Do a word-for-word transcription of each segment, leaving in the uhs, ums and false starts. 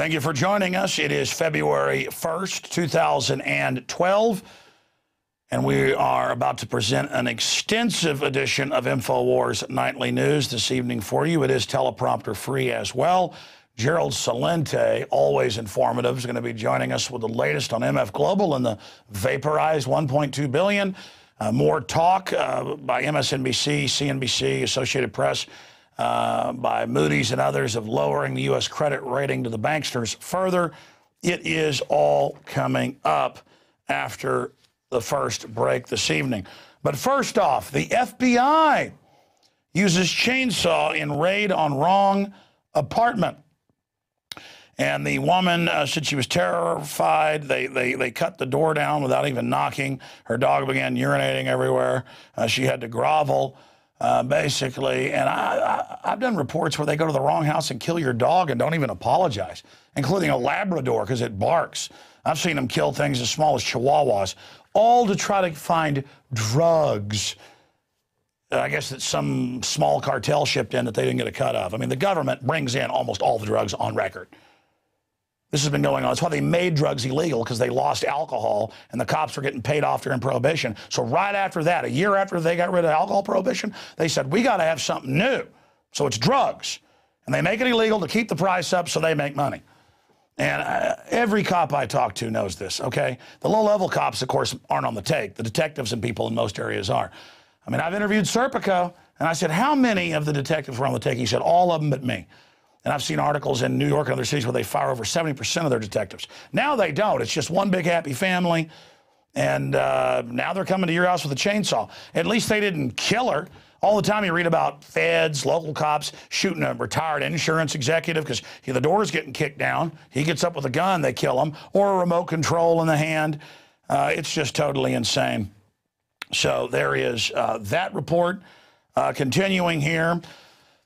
Thank you for joining us. It is February first, two thousand twelve, and we are about to present an extensive edition of InfoWars Nightly News this evening for you. It is teleprompter free as well. Gerald Celente, always informative, is going to be joining us with the latest on M F Global and the vaporized one point two billion dollars. Uh, more talk uh, by M S N B C, C N B C, Associated Press, uh, by Moody's and others of lowering the U S credit rating to the banksters further. It is all coming up after the first break this evening. But first off, the F B I uses chainsaw in raid on wrong apartment. And the woman uh, said she was terrified. They, they, they cut the door down without even knocking. Her dog began urinating everywhere. Uh, she had to grovel, uh, basically. And I, I, I've done reports where they go to the wrong house and kill your dog and don't even apologize, including a Labrador because it barks. I've seen them kill things as small as Chihuahuas, all to try to find drugs. I guess that some small cartel shipped in that they didn't get a cut of. I mean, the government brings in almost all the drugs on record. This has been going on. That's why they made drugs illegal, because they lost alcohol, and the cops were getting paid off during Prohibition. So right after that, a year after they got rid of alcohol prohibition, they said, we got to have something new. So it's drugs. And they make it illegal to keep the price up so they make money. And uh, every cop I talk to knows this, okay? The low-level cops, of course, aren't on the take. The detectives and people in most areas are. I mean, I've interviewed Serpico, and I said, how many of the detectives were on the take? He said, all of them but me. And I've seen articles in New York and other cities where they fire over seventy percent of their detectives. Now they don't. It's just one big happy family. And uh, now they're coming to your house with a chainsaw. At least they didn't kill her. All the time you read about feds, local cops shooting a retired insurance executive because the door's getting kicked down. He gets up with a gun, they kill him, or a remote control in the hand. Uh, it's just totally insane. So there is uh, that report uh, continuing here.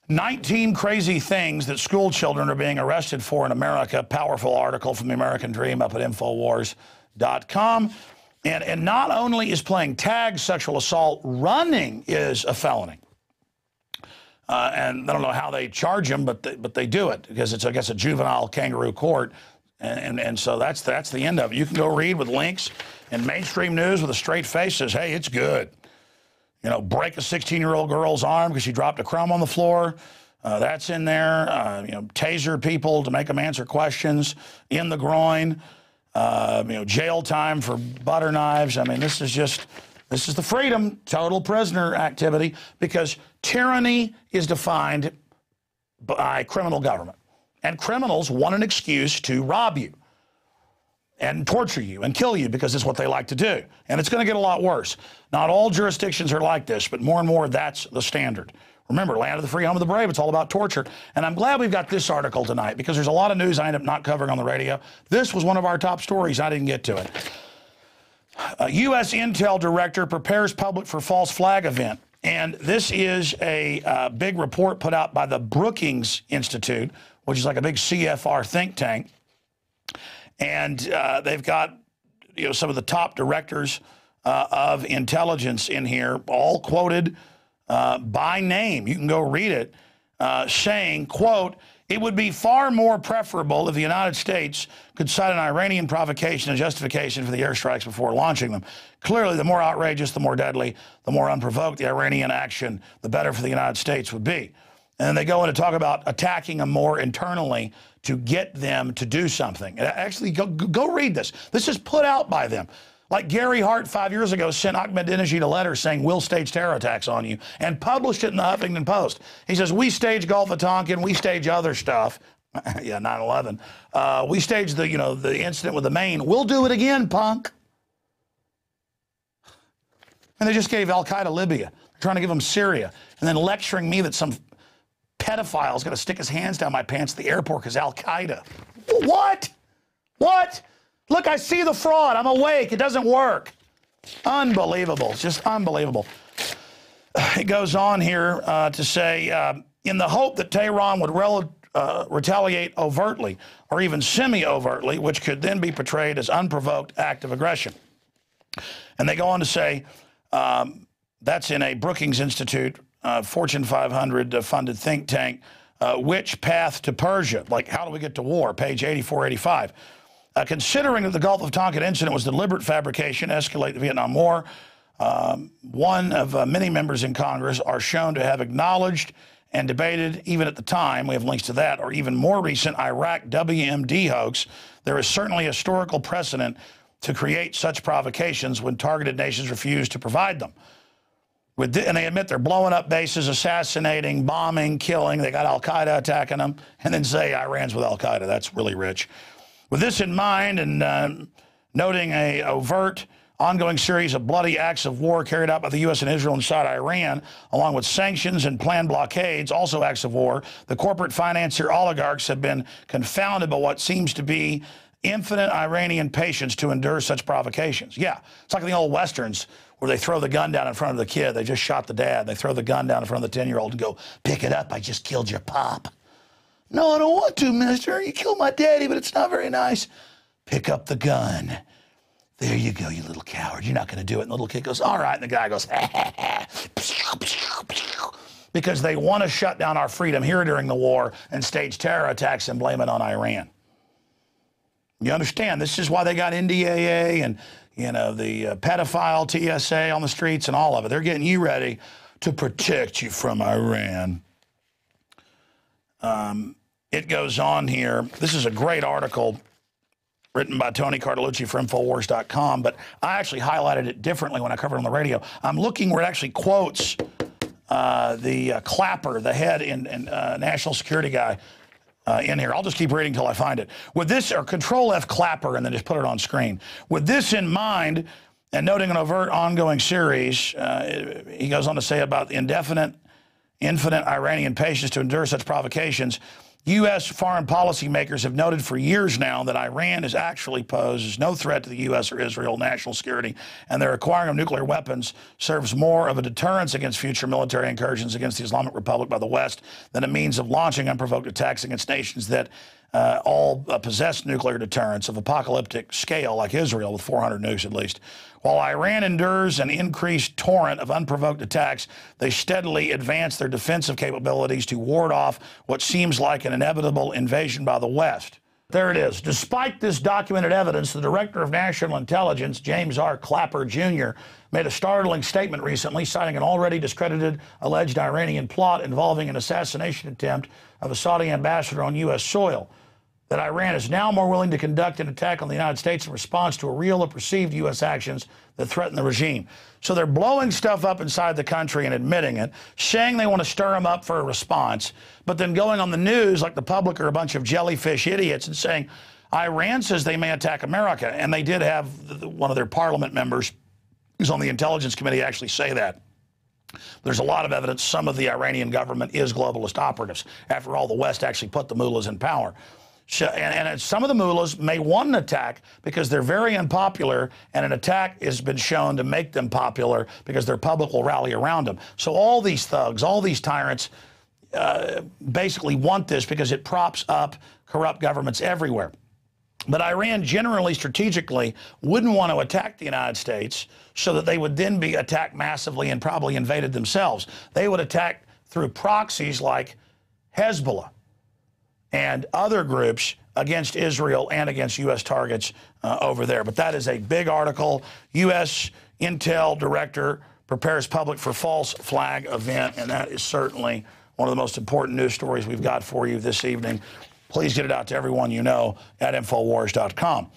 nineteen crazy things that school children are being arrested for in America. Powerful article from the American Dream up at InfoWars dot com. And, and not only is playing tag sexual assault, running is a felony. Uh, and I don't know how they charge them, but they, but they do it because it's, I guess, a juvenile kangaroo court. And, and, and so that's, that's the end of it. You can go read with links and mainstream news with a straight face says, hey, it's good. You know, break a sixteen-year-old girl's arm because she dropped a crumb on the floor. Uh, that's in there. Uh, you know, taser people to make them answer questions in the groin. Uh, you know, jail time for butter knives. I mean, this is just, this is the freedom, total prisoner activity, because tyranny is defined by criminal government. And criminals want an excuse to rob you and torture you and kill you because it's what they like to do. And it's going to get a lot worse. Not all jurisdictions are like this, but more and more that's the standard. Remember, land of the free, home of the brave, it's all about torture. And I'm glad we've got this article tonight because there's a lot of news I end up not covering on the radio. This was one of our top stories. I didn't get to it. A U S Intel director prepares public for false flag event. And this is a uh, big report put out by the Brookings Institute, which is like a big C F R think tank. And uh, they've got, you know, some of the top directors uh, of intelligence in here, all quoted uh, by name. You can go read it, uh, saying, quote, it would be far more preferable if the United States could cite an Iranian provocation and justification for the airstrikes before launching them. Clearly, the more outrageous, the more deadly, the more unprovoked the Iranian action, the better for the United States would be. And then they go in to talk about attacking them more internally to get them to do something. Actually, go, go read this. This is put out by them. Like Gary Hart five years ago sent Ahmadinejad a letter saying, we'll stage terror attacks on you, and published it in the Huffington Post. He says, we stage Gulf of Tonkin, we stage other stuff. Yeah, nine eleven. Uh, we staged the, you know, the incident with the Maine. We'll do it again, punk. And they just gave Al Qaeda Libya. They're trying to give them Syria. And then lecturing me that some pedophile's going to stick his hands down my pants at the airport because Al Qaeda. What? What? Look, I see the fraud. I'm awake. It doesn't work. Unbelievable. It's just unbelievable. It goes on here uh, to say, uh, in the hope that Tehran would rel uh, retaliate overtly or even semi-overtly, which could then be portrayed as unprovoked act of aggression. And they go on to say, um, that's in a Brookings Institute Uh, Fortune five hundred uh, funded think tank Uh, which path to Persia? Like, how do we get to war? Page eighty-four, eighty-five. Uh, considering that the Gulf of Tonkin incident was deliberate fabrication, escalate the Vietnam War, um, one of uh, many members in Congress are shown to have acknowledged and debated, even at the time, we have links to that, or even more recent Iraq W M D hoax. There is certainly historical precedent to create such provocations when targeted nations refuse to provide them. With the, and they admit they're blowing up bases, assassinating, bombing, killing. They got Al Qaeda attacking them, and then say Iran's with Al Qaeda. That's really rich. With this in mind, and uh, noting a overt, ongoing series of bloody acts of war carried out by the U S and Israel inside Iran, along with sanctions and planned blockades, also acts of war, the corporate financier oligarchs have been confounded by what seems to be infinite Iranian patience to endure such provocations. Yeah, it's like the old Westerns where they throw the gun down in front of the kid. They just shot the dad. They throw the gun down in front of the ten-year-old and go, pick it up, I just killed your pop. No, I don't want to, mister. You killed my daddy, but it's not very nice. Pick up the gun. There you go, you little coward. You're not going to do it. And the little kid goes, all right. And the guy goes, ha, ha, ha. Because they want to shut down our freedom here during the war and stage terror attacks and blame it on Iran. You understand, this is why they got N D A A and, you know, the uh, pedophile T S A on the streets and all of it. They're getting you ready to protect you from Iran. Um, it goes on here. This is a great article written by Tony Cartolucci for InfoWars dot com, but I actually highlighted it differently when I covered it on the radio. I'm looking where it actually quotes uh, the uh, Clapper, the head and, and uh, national security guy, Uh, in here. I'll just keep reading until I find it. With this, or Control F Clapper, and then just put it on screen. With this in mind, and noting an overt ongoing series, uh, he goes on to say about the indefinite, infinite Iranian patience to endure such provocations, U S foreign policy makers have noted for years now that Iran is actually poses no threat to the U S or Israel national security, and their acquiring of nuclear weapons serves more of a deterrence against future military incursions against the Islamic Republic by the West than a means of launching unprovoked attacks against nations that uh, all uh, possess nuclear deterrence of apocalyptic scale, like Israel, with four hundred nukes at least. While Iran endures an increased torrent of unprovoked attacks, they steadily advance their defensive capabilities to ward off what seems like an inevitable invasion by the West. There it is. Despite this documented evidence, the Director of National Intelligence, James R. Clapper Junior, made a startling statement recently, citing an already discredited alleged Iranian plot involving an assassination attempt of a Saudi ambassador on U S soil, that Iran is now more willing to conduct an attack on the United States in response to a real or perceived U S actions that threaten the regime. So they're blowing stuff up inside the country and admitting it, saying they want to stir them up for a response, but then going on the news like the public are a bunch of jellyfish idiots and saying, Iran says they may attack America. And they did have one of their parliament members who's on the Intelligence Committee actually say that. There's a lot of evidence some of the Iranian government is globalist operatives. After all, the West actually put the mullahs in power. And, and some of the mullahs may want an attack because they're very unpopular, and an attack has been shown to make them popular because their public will rally around them. So all these thugs, all these tyrants uh, basically want this because it props up corrupt governments everywhere. But Iran generally, strategically, wouldn't want to attack the United States so that they would then be attacked massively and probably invaded themselves. They would attack through proxies like Hezbollah and other groups against Israel and against U S targets uh, over there. But that is a big article. U S Intel Director prepares public for false flag event, and that is certainly one of the most important news stories we've got for you this evening. Please get it out to everyone you know at InfoWars dot com.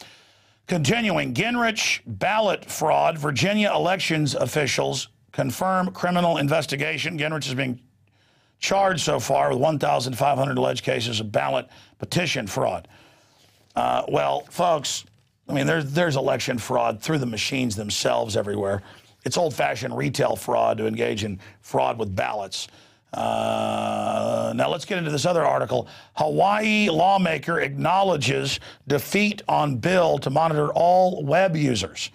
Continuing, Gingrich ballot fraud. Virginia elections officials confirm criminal investigation. Gingrich is being charged so far with one thousand five hundred alleged cases of ballot petition fraud. Uh, well, folks, I mean, there's, there's election fraud through the machines themselves everywhere. It's old-fashioned retail fraud to engage in fraud with ballots. Uh, now, let's get into this other article. Hawaii lawmaker acknowledges defeat on bill to monitor all web users.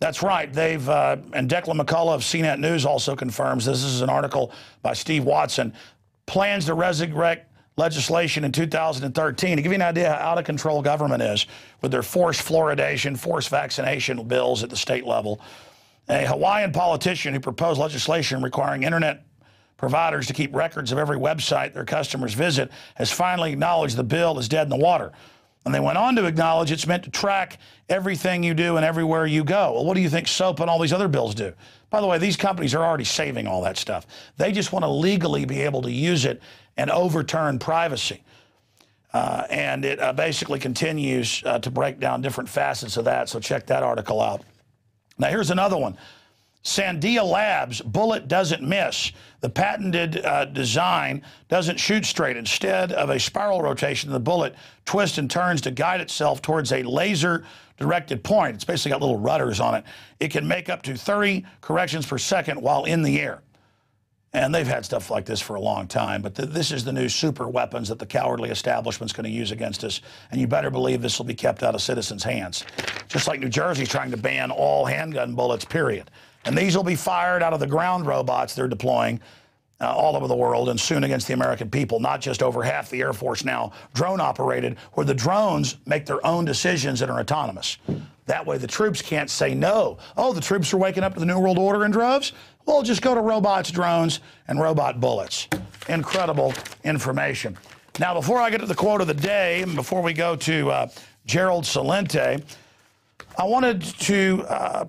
That's right. They've, uh, and Declan McCullough of C net News also confirms this. This is an article by Steve Watson. Plans to resurrect legislation in two thousand thirteen. To give you an idea how out of control government is with their forced fluoridation, forced vaccination bills at the state level. A Hawaiian politician who proposed legislation requiring internet providers to keep records of every website their customers visit, has finally acknowledged the bill is dead in the water. And they went on to acknowledge it's meant to track everything you do and everywhere you go. Well, what do you think SOAP and all these other bills do? By the way, these companies are already saving all that stuff. They just want to legally be able to use it and overturn privacy. Uh, and it uh, basically continues uh, to break down different facets of that. So check that article out. Now, here's another one. Sandia Labs, bullet doesn't miss. The patented uh, design doesn't shoot straight. Instead of a spiral rotation, the bullet twists and turns to guide itself towards a laser-directed point. It's basically got little rudders on it. It can make up to thirty corrections per second while in the air. And they've had stuff like this for a long time, but th this is the new super weapons that the cowardly establishment's going to use against us, and you better believe this will be kept out of citizens' hands. Just like New Jersey's trying to ban all handgun bullets, period. And these will be fired out of the ground robots they're deploying uh, all over the world and soon against the American people, not just over half the Air Force now drone-operated, where the drones make their own decisions that are autonomous. That way the troops can't say no. Oh, the troops are waking up to the New World Order in droves? Well, just go to robots, drones, and robot bullets. Incredible information. Now, before I get to the quote of the day, and before we go to uh, Gerald Celente, I wanted to... Uh,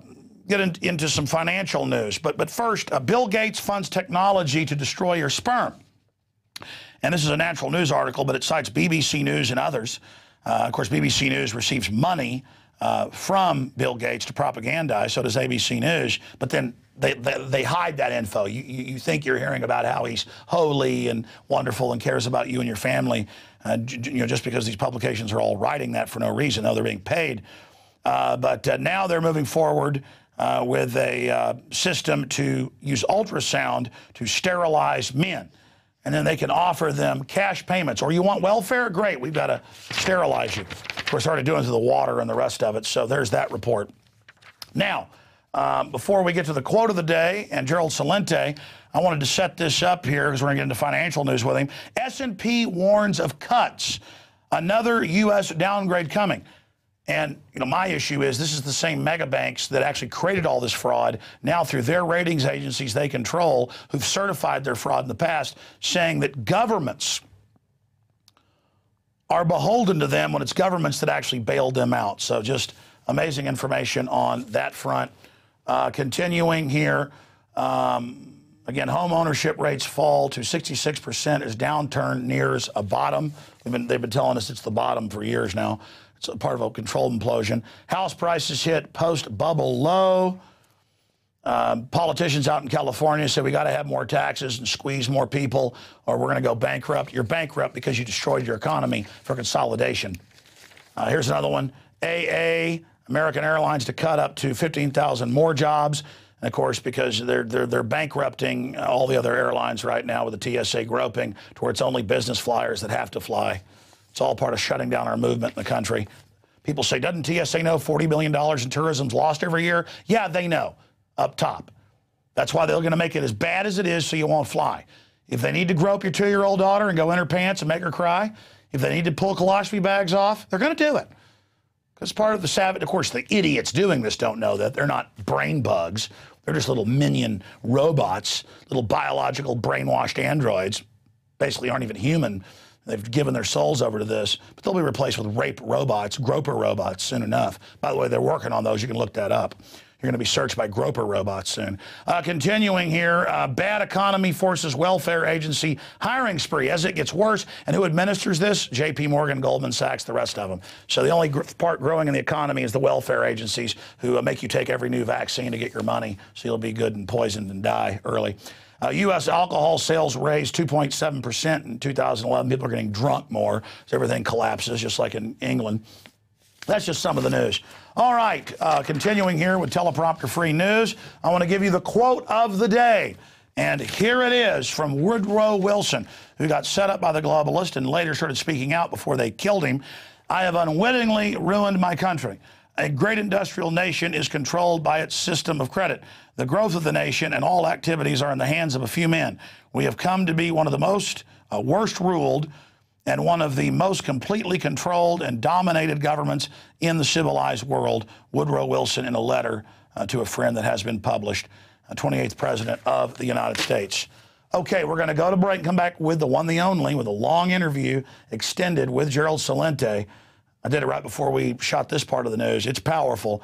get in, into some financial news. But, but first, uh, Bill Gates funds technology to destroy your sperm. And this is a natural news article, but it cites B B C News and others. Uh, of course, B B C News receives money uh, from Bill Gates to propagandize, so does A B C News. But then they, they, they hide that info. You, you, you think you're hearing about how he's holy and wonderful and cares about you and your family, uh, you know, just because these publications are all writing that for no reason, though they're being paid. Uh, but uh, now they're moving forward Uh, with a uh, system to use ultrasound to sterilize men. And then they can offer them cash payments. Or you want welfare? Great, we've got to sterilize you. Of course, already doing it to the water and the rest of it. So there's that report. Now, um, before we get to the quote of the day and Gerald Celente, I wanted to set this up here because we're going to get into financial news with him. S and P warns of cuts. Another U S downgrade coming. And, you know, my issue is this is the same mega banks that actually created all this fraud now through their ratings agencies they control who've certified their fraud in the past, saying that governments are beholden to them when it's governments that actually bailed them out. So just amazing information on that front. Uh, continuing here, um, again, home ownership rates fall to sixty-six percent as downturn nears a bottom. They've been, they've been telling us it's the bottom for years now. It's a part of a controlled implosion. House prices hit post-bubble low. Uh, politicians out in California say we got to have more taxes and squeeze more people or we're going to go bankrupt. You're bankrupt because you destroyed your economy for consolidation. Uh, here's another one. A A, American Airlines to cut up to fifteen thousand more jobs. And, of course, because they're, they're, they're bankrupting all the other airlines right now with the T S A groping to where it's only business flyers that have to fly. It's all part of shutting down our movement in the country. People say, doesn't T S A know forty billion dollars in tourism's lost every year? Yeah, they know, up top. That's why they're going to make it as bad as it is so you won't fly. If they need to grope your two-year-old daughter and go in her pants and make her cry, if they need to pull colostomy bags off, they're going to do it. Because part of the savage, of course, the idiots doing this don't know that. They're not brain bugs. They're just little minion robots, little biological brainwashed androids, basically aren't even human. They've given their souls over to this, but they'll be replaced with rape robots, groper robots soon enough. By the way, they're working on those. You can look that up. You're going to be searched by groper robots soon. Uh, continuing here, uh, bad economy forces welfare agency hiring spree as it gets worse. And who administers this? J P. Morgan, Goldman Sachs, the rest of them. So the only gr part growing in the economy is the welfare agencies who uh, make you take every new vaccine to get your money so you'll be good and poisoned and die early. Uh, U S alcohol sales raised two point seven percent in two thousand eleven. People are getting drunk more, so everything collapses, just like in England. That's just some of the news. All right, uh, continuing here with teleprompter-free news, I want to give you the quote of the day. And here it is from Woodrow Wilson, who got set up by the globalists and later started speaking out before they killed him. I have unwittingly ruined my country. A great industrial nation is controlled by its system of credit. The growth of the nation and all activities are in the hands of a few men. We have come to be one of the most uh, worst ruled and one of the most completely controlled and dominated governments in the civilized world, Woodrow Wilson in a letter uh, to a friend that has been published, uh, twenty-eighth President of the United States. Okay, we're going to go to break and come back with the one, the only, with a long interview extended with Gerald Celente. I did it right before we shot this part of the news. It's powerful.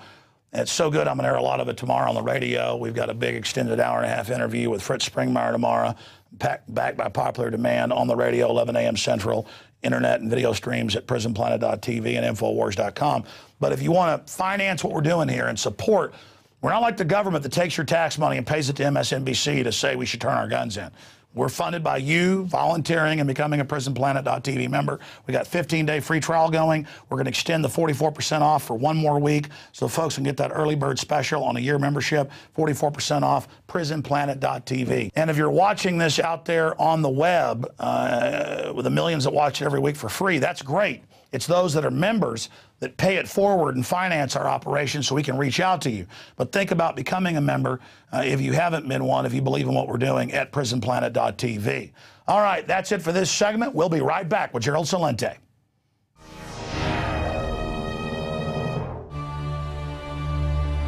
It's so good. I'm going to air a lot of it tomorrow on the radio. We've got a big extended hour and a half interview with Fritz Springmeier tomorrow, packed back by popular demand on the radio, eleven a m Central, internet and video streams at prison planet dot t v and infowars dot com. But if you want to finance what we're doing here and support, we're not like the government that takes your tax money and pays it to M S N B C to say we should turn our guns in. We're funded by you volunteering and becoming a prison planet dot t v member. We got fifteen day free trial going. We're going to extend the forty-four percent off for one more week so folks can get that early bird special on a year membership, forty-four percent off, prison planet dot t v. And if you're watching this out there on the web, uh, with the millions that watch it every week for free, that's great. It's those that are members that pay it forward and finance our operation so we can reach out to you. But think about becoming a member uh, if you haven't been one, if you believe in what we're doing at prison planet dot t v. All right, that's it for this segment. We'll be right back with Gerald Celente.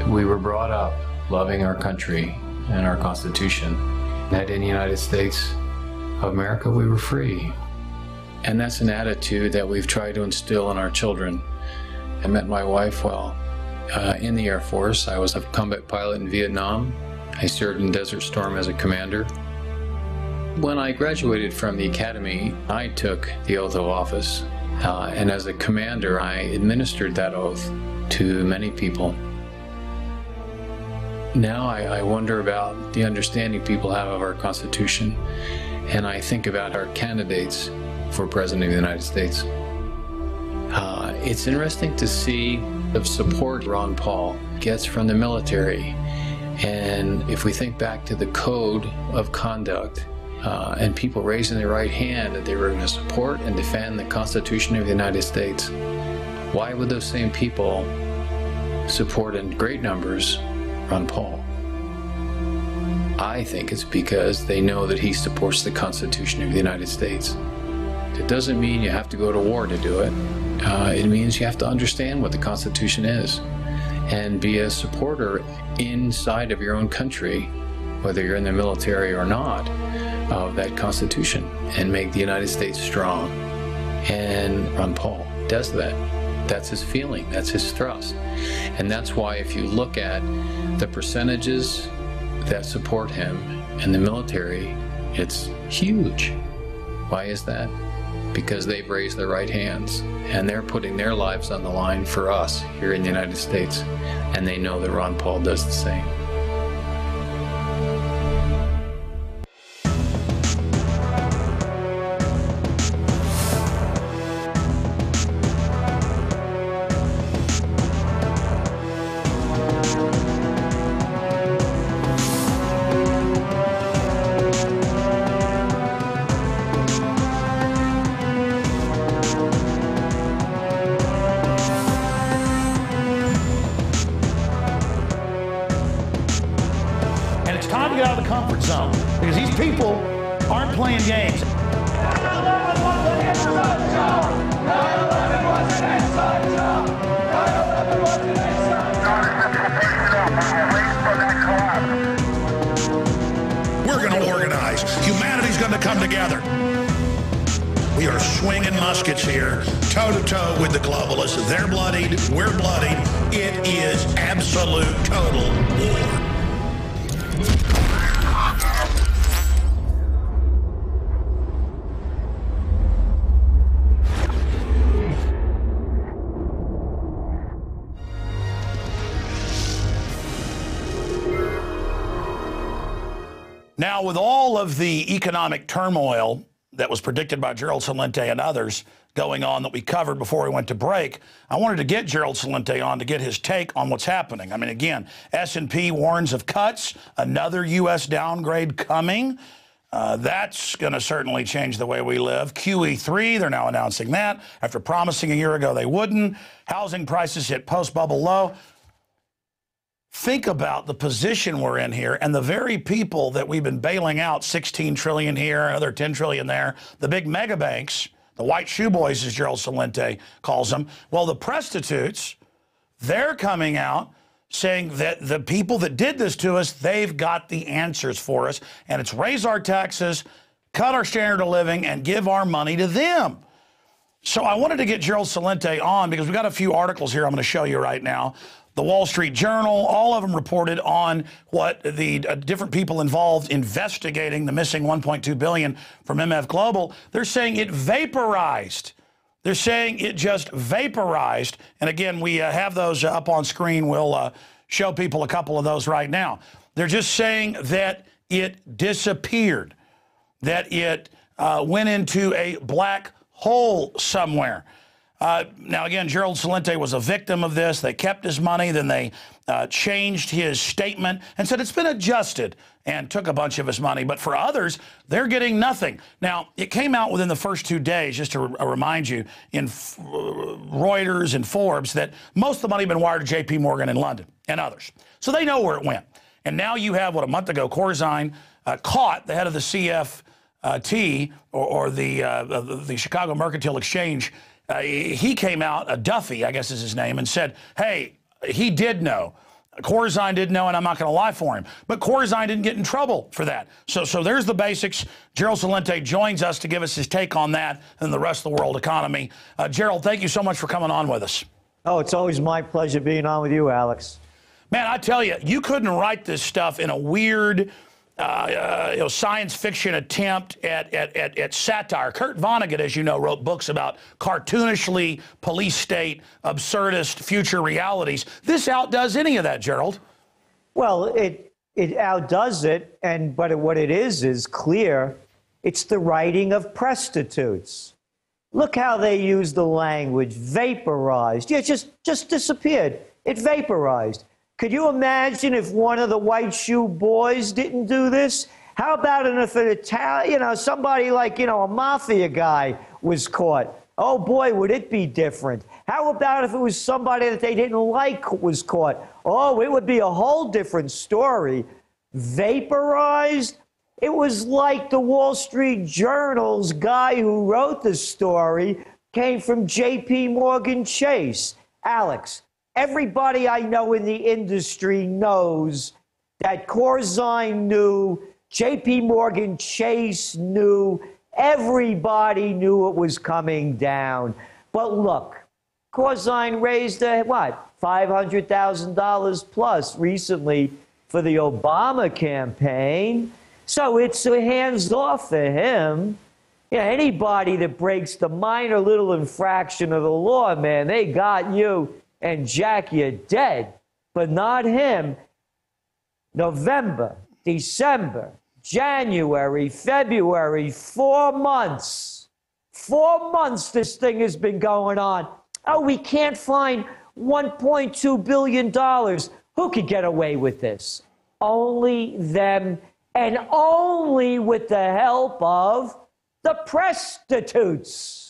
We were brought up loving our country and our Constitution. That in the United States of America, we were free. And that's an attitude that we've tried to instill in our children. I met my wife while uh, in the Air Force. I was a combat pilot in Vietnam. I served in Desert Storm as a commander. When I graduated from the academy, I took the oath of office. Uh, and as a commander, I administered that oath to many people. Now I, I wonder about the understanding people have of our Constitution. And I think about our candidates for President of the United States. Uh, it's interesting to see the support Ron Paul gets from the military. And if we think back to the code of conduct uh, and people raising their right hand that they were going to support and defend the Constitution of the United States, why would those same people support in great numbers Ron Paul? I think it's because they know that he supports the Constitution of the United States. It doesn't mean you have to go to war to do it. Uh, it means you have to understand what the Constitution is and be a supporter inside of your own country, whether you're in the military or not, of that Constitution and make the United States strong. And Ron Paul does that. That's his feeling. That's his thrust. And that's why if you look at the percentages that support him in the military, it's huge. Why is that? Because they've raised their right hands and they're putting their lives on the line for us here in the United States. And they know that Ron Paul does the same. Now, with all of the economic turmoil that was predicted by Gerald Celente and others going on that we covered before we went to break, I wanted to get Gerald Celente on to get his take on what's happening. I mean, again, S and P warns of cuts, another U S downgrade coming. Uh, that's going to certainly change the way we live. Q E three, they're now announcing that after promising a year ago they wouldn't. Housing prices hit post-bubble low. Think about the position we're in here and the very people that we've been bailing out, sixteen trillion dollars here, another ten trillion dollars there, the big mega banks, the white shoe boys, as Gerald Celente calls them. Well, the prostitutes, they're coming out saying that the people that did this to us, they've got the answers for us, and it's raise our taxes, cut our standard of living, and give our money to them. So I wanted to get Gerald Celente on because we've got a few articles here I'm going to show you right now. The Wall Street Journal, all of them reported on what the uh, different people involved investigating the missing one point two billion dollars from M F Global. They're saying it vaporized. They're saying it just vaporized. And again, we uh, have those uh, up on screen. We'll uh, show people a couple of those right now. They're just saying that it disappeared, that it uh, went into a black hole somewhere. Uh, now, again, Gerald Celente was a victim of this. They kept his money. Then they uh, changed his statement and said it's been adjusted and took a bunch of his money. But for others, they're getting nothing. Now, it came out within the first two days, just to re remind you, in F Reuters and Forbes, that most of the money had been wired to J P. Morgan in London and others. So they know where it went. And now you have, what, a month ago, Corzine uh, caught the head of the C F T, or, or the, uh, the Chicago Mercantile Exchange. Uh, he came out, uh, Duffy, I guess is his name, and said, hey, he did know. Corzine did know, and I'm not going to lie for him. But Corzine didn't get in trouble for that. So, so there's the basics. Gerald Celente joins us to give us his take on that and the rest of the world economy. Uh, Gerald, thank you so much for coming on with us. Oh, it's always my pleasure being on with you, Alex. Man, I tell you, you couldn't write this stuff in a weird Uh, uh, you know, science fiction attempt at, at, at, at satire. Kurt Vonnegut, as you know, wrote books about cartoonishly police state, absurdist future realities. This outdoes any of that, Gerald. Well, it, it outdoes it, and but what it is is clear. It's the writing of prostitutes. Look how they use the language, vaporized. Yeah, it just, just disappeared. It vaporized. Could you imagine if one of the white shoe boys didn't do this? How about if an Italian, you know, somebody like, you know, a mafia guy was caught? Oh, boy, would it be different. How about if it was somebody that they didn't like was caught? Oh, it would be a whole different story. Vaporized? It was like the Wall Street Journal's guy who wrote the story came from J P. Morgan Chase. Alex. Everybody I know in the industry knows that Corzine knew, J P. Morgan Chase knew, everybody knew it was coming down. But look, Corzine raised, a, what, five hundred thousand dollars plus recently for the Obama campaign. So it's hands-off for him. Yeah, anybody that breaks the minor little infraction of the law, man, they got you. And Jack, you're dead, but not him. November, December, January, February, four months. Four months this thing has been going on. Oh, we can't find one point two billion dollars. Who could get away with this? Only them, and only with the help of the prostitutes.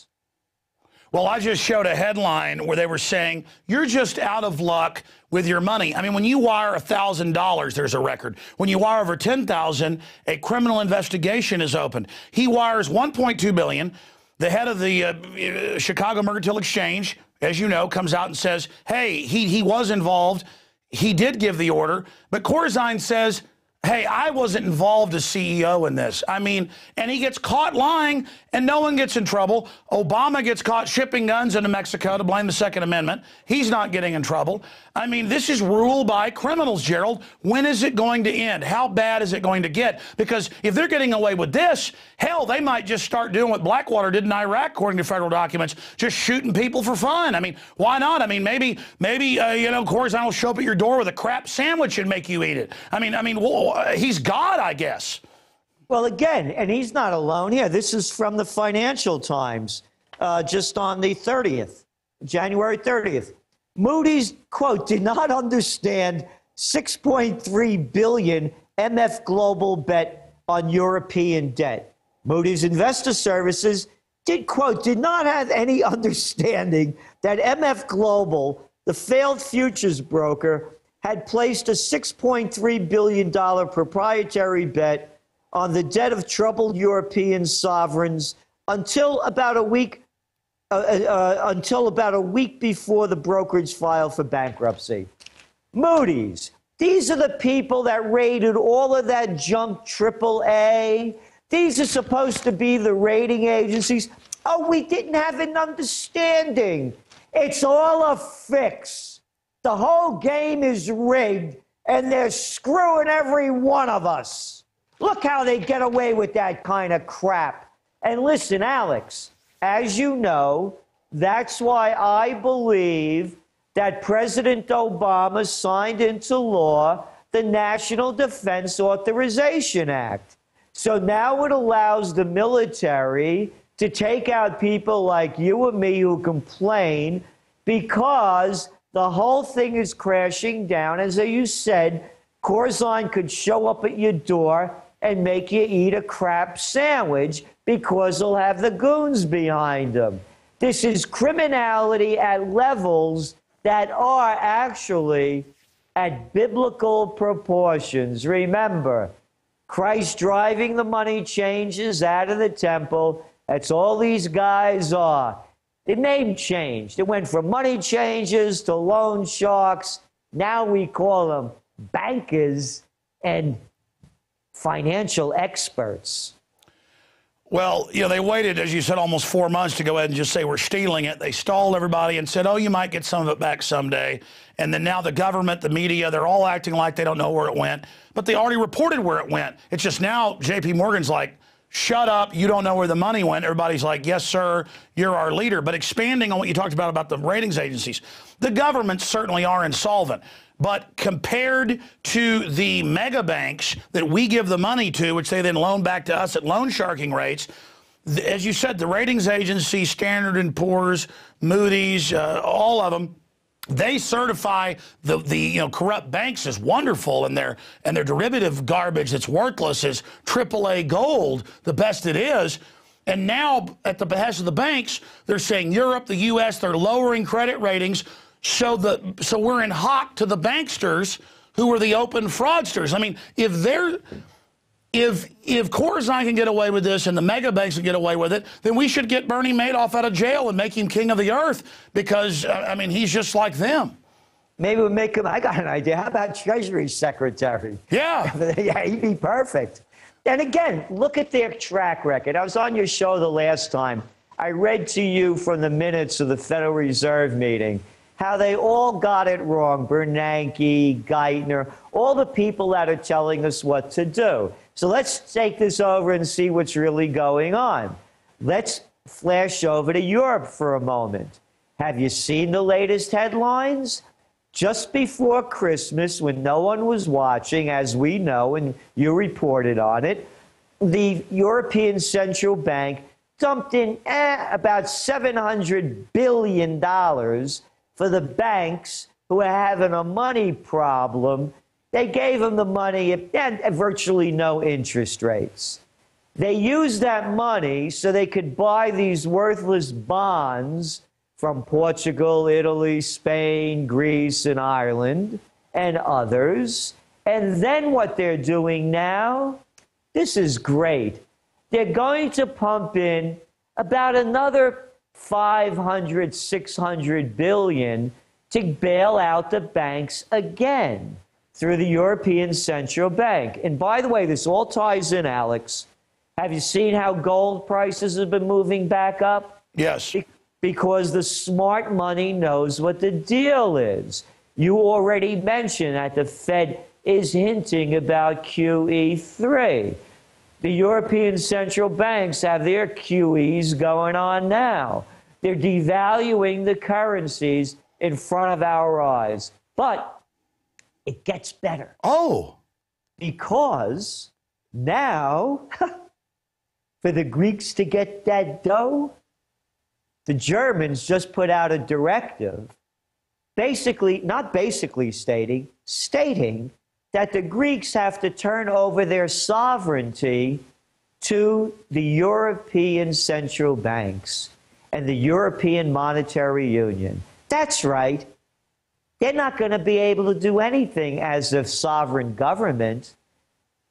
Well, I just showed a headline where they were saying, you're just out of luck with your money. I mean, when you wire one thousand dollars, there's a record. When you wire over ten thousand dollars, a criminal investigation is opened. He wires one point two billion dollars. The head of the uh, Chicago Mercantile Exchange, as you know, comes out and says, hey, he, he was involved. He did give the order. But Corzine says, hey, I wasn't involved as C E O in this. I mean, and he gets caught lying, and no one gets in trouble. Obama gets caught shipping guns into Mexico to blame the Second Amendment. He's not getting in trouble. I mean, this is rule by criminals, Gerald. When is it going to end? How bad is it going to get? Because if they're getting away with this, hell, they might just start doing what Blackwater did in Iraq, according to federal documents, just shooting people for fun. I mean, why not? I mean, maybe, maybe uh, you know, Corzine will show up at your door with a crap sandwich and make you eat it. I mean, I mean, whoa. He's God, I guess. Well, again, and he's not alone here. This is from the Financial Times, uh, just on the thirtieth, January thirtieth. Moody's, quote, did not understand six point three billion dollars M F Global bet on European debt. Moody's Investor Services did, quote, did not have any understanding that M F Global, the failed futures broker, had placed a six point three billion dollars proprietary bet on the debt of troubled European sovereigns until about a week, uh, uh, until about a week before the brokerage filed for bankruptcy. Moody's. These are the people that rated all of that junk triple A. These are supposed to be the rating agencies. Oh, we didn't have an understanding. It's all a fix. The whole game is rigged, and they're screwing every one of us. Look how they get away with that kind of crap. And listen, Alex, as you know, that's why I believe that President Obama signed into law the National Defense Authorization Act. So now it allows the military to take out people like you and me who complain, because the whole thing is crashing down. As you said, Corzine could show up at your door and make you eat a crap sandwich because he'll have the goons behind him. This is criminality at levels that are actually at biblical proportions. Remember, Christ driving the money changers out of the temple. That's all these guys are. The name changed. It went from money changers to loan sharks. Now we call them bankers and financial experts. Well, you know, they waited, as you said, almost four months to go ahead and just say we're stealing it. They stalled everybody and said, oh, you might get some of it back someday. And then now the government, the media, they're all acting like they don't know where it went. But they already reported where it went. It's just now J P Morgan's like, shut up, you don't know where the money went. Everybody's like, yes, sir, you're our leader. But expanding on what you talked about about the ratings agencies, the governments certainly are insolvent. But compared to the mega banks that we give the money to, which they then loan back to us at loan sharking rates, as you said, the ratings agencies, Standard and Poor's, Moody's, uh, all of them, they certify the, the you know, corrupt banks as wonderful, and their, and their derivative garbage that's worthless is triple A gold, the best it is. And now, at the behest of the banks, they're saying Europe, the U S, they're lowering credit ratings, so, the, so we're in hock to the banksters who are the open fraudsters. I mean, if they're... If, if Corzine can get away with this and the mega banks can get away with it, then we should get Bernie Madoff out of jail and make him king of the earth, because, uh, I mean, he's just like them. Maybe we'll make him, I got an idea, how about Treasury Secretary? Yeah. Yeah, he'd be perfect. And again, look at their track record. I was on your show the last time. I read to you from the minutes of the Federal Reserve meeting how they all got it wrong, Bernanke, Geithner, all the people that are telling us what to do. So let's take this over and see what's really going on. Let's flash over to Europe for a moment. Have you seen the latest headlines? Just before Christmas, when no one was watching, as we know, and you reported on it, the European Central Bank dumped in eh, about seven hundred billion dollars for the banks who are having a money problem. They gave them the money at virtually no interest rates. They used that money so they could buy these worthless bonds from Portugal, Italy, Spain, Greece, and Ireland, and others. And then what they're doing now, this is great. They're going to pump in about another five hundred, six hundred billion to bail out the banks again through the European Central Bank. And by the way, this all ties in, Alex. Have you seen how gold prices have been moving back up? Yes. Be- because the smart money knows what the deal is. You already mentioned that the Fed is hinting about Q E three. The European Central Banks have their Q Es going on now. They're devaluing the currencies in front of our eyes. But it gets better. Oh. Because now, for the Greeks to get that dough, the Germans just put out a directive, basically, not basically stating, stating that the Greeks have to turn over their sovereignty to the European Central Banks and the European Monetary Union. That's right. They're not going to be able to do anything as a sovereign government.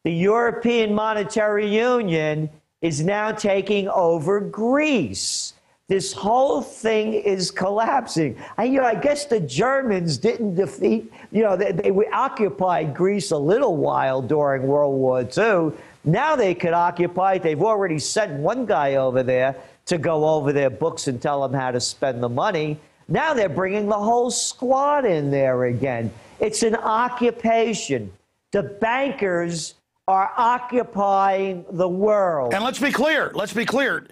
The European Monetary Union is now taking over Greece. This whole thing is collapsing. And, you know, I guess the Germans didn't defeat, you know, they, they occupied Greece a little while during World War Two. Now they could occupy it. They've already sent one guy over there to go over their books and tell them how to spend the money. Now they're bringing the whole squad in there again. It's an occupation. The bankers are occupying the world. And let's be clear. Let's be clear.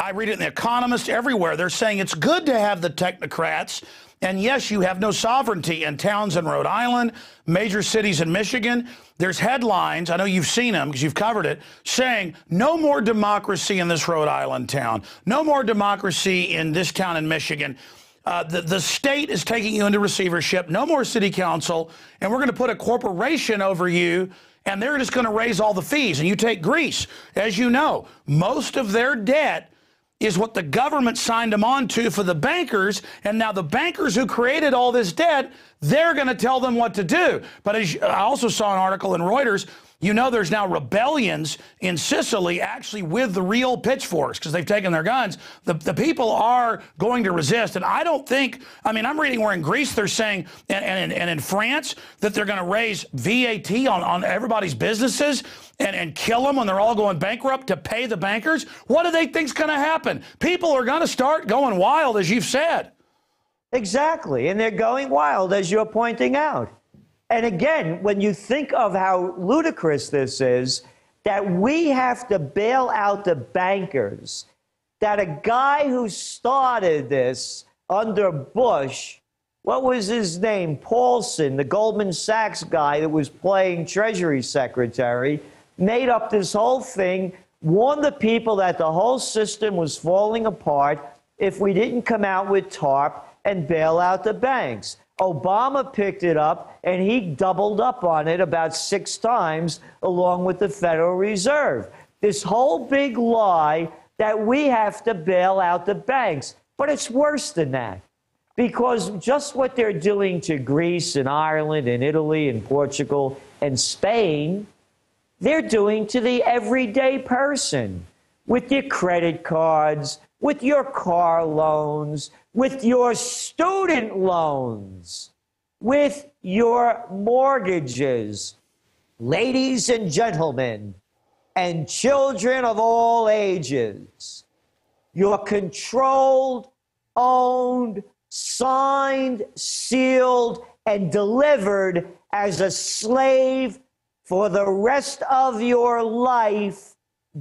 I read it in The Economist, everywhere. They're saying it's good to have the technocrats. And yes, you have no sovereignty in towns in Rhode Island, major cities in Michigan. There's headlines, I know you've seen them because you've covered it, saying no more democracy in this Rhode Island town, no more democracy in this town in Michigan. Uh, the, the state is taking you into receivership, no more city council, and we're going to put a corporation over you, and they're just going to raise all the fees. And you take Greece, as you know, most of their debt is what the government signed them on to for the bankers, and now the bankers who created all this debt, they're going to tell them what to do. But as you, I also saw an article in Reuters, you know there's now rebellions in Sicily actually with the real pitchforks because they've taken their guns. The, the people are going to resist, and I don't think, I mean, I'm reading where in Greece they're saying, and, and, and in France, that they're going to raise V A T on, on everybody's businesses. And, and kill them when they're all going bankrupt to pay the bankers? What do they think's going to happen? People are going to start going wild, as you've said. Exactly. And they're going wild, as you're pointing out. And again, when you think of how ludicrous this is, that we have to bail out the bankers, that a guy who started this under Bush, what was his name, Paulson, the Goldman Sachs guy that was playing Treasury Secretary, made up this whole thing, warned the people that the whole system was falling apart if we didn't come out with TARP and bail out the banks. Obama picked it up, and he doubled up on it about six times, along with the Federal Reserve. This whole big lie that we have to bail out the banks. But it's worse than that, because just what they're doing to Greece and Ireland and Italy and Portugal and Spain, they're doing to the everyday person with your credit cards, with your car loans, with your student loans, with your mortgages. Ladies and gentlemen, and children of all ages, your controlled, owned, signed, sealed, and delivered as a slave for the rest of your life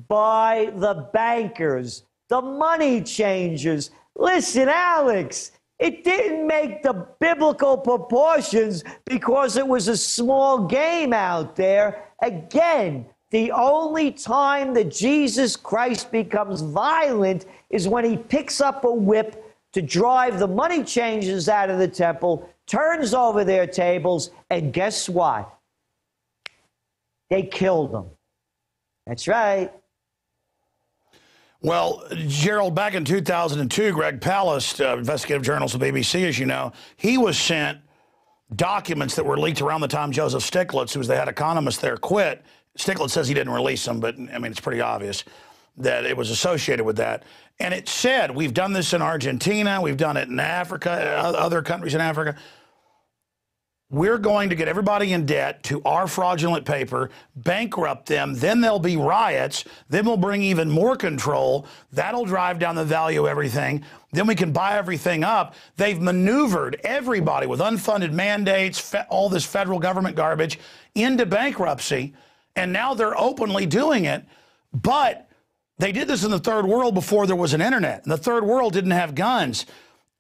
by the bankers, the money changers. Listen, Alex, it didn't make the biblical proportions because it was a small game out there. Again, the only time that Jesus Christ becomes violent is when he picks up a whip to drive the money changers out of the temple, turns over their tables, and guess what? They killed them. That's right. Well, Gerald, back in two thousand two, Greg Palast, uh, investigative journalist at B B C, as you know, he was sent documents that were leaked around the time Joseph Stiglitz, who was the head economist there, quit. Stiglitz says he didn't release them, but, I mean, it's pretty obvious that it was associated with that. And it said, we've done this in Argentina, we've done it in Africa, other countries in Africa. We're going to get everybody in debt to our fraudulent paper, bankrupt them, then there'll be riots, then we'll bring even more control, that'll drive down the value of everything, then we can buy everything up. They've maneuvered everybody with unfunded mandates, all this federal government garbage, into bankruptcy, and now they're openly doing it, but they did this in the third world before there was an internet, and the third world didn't have guns.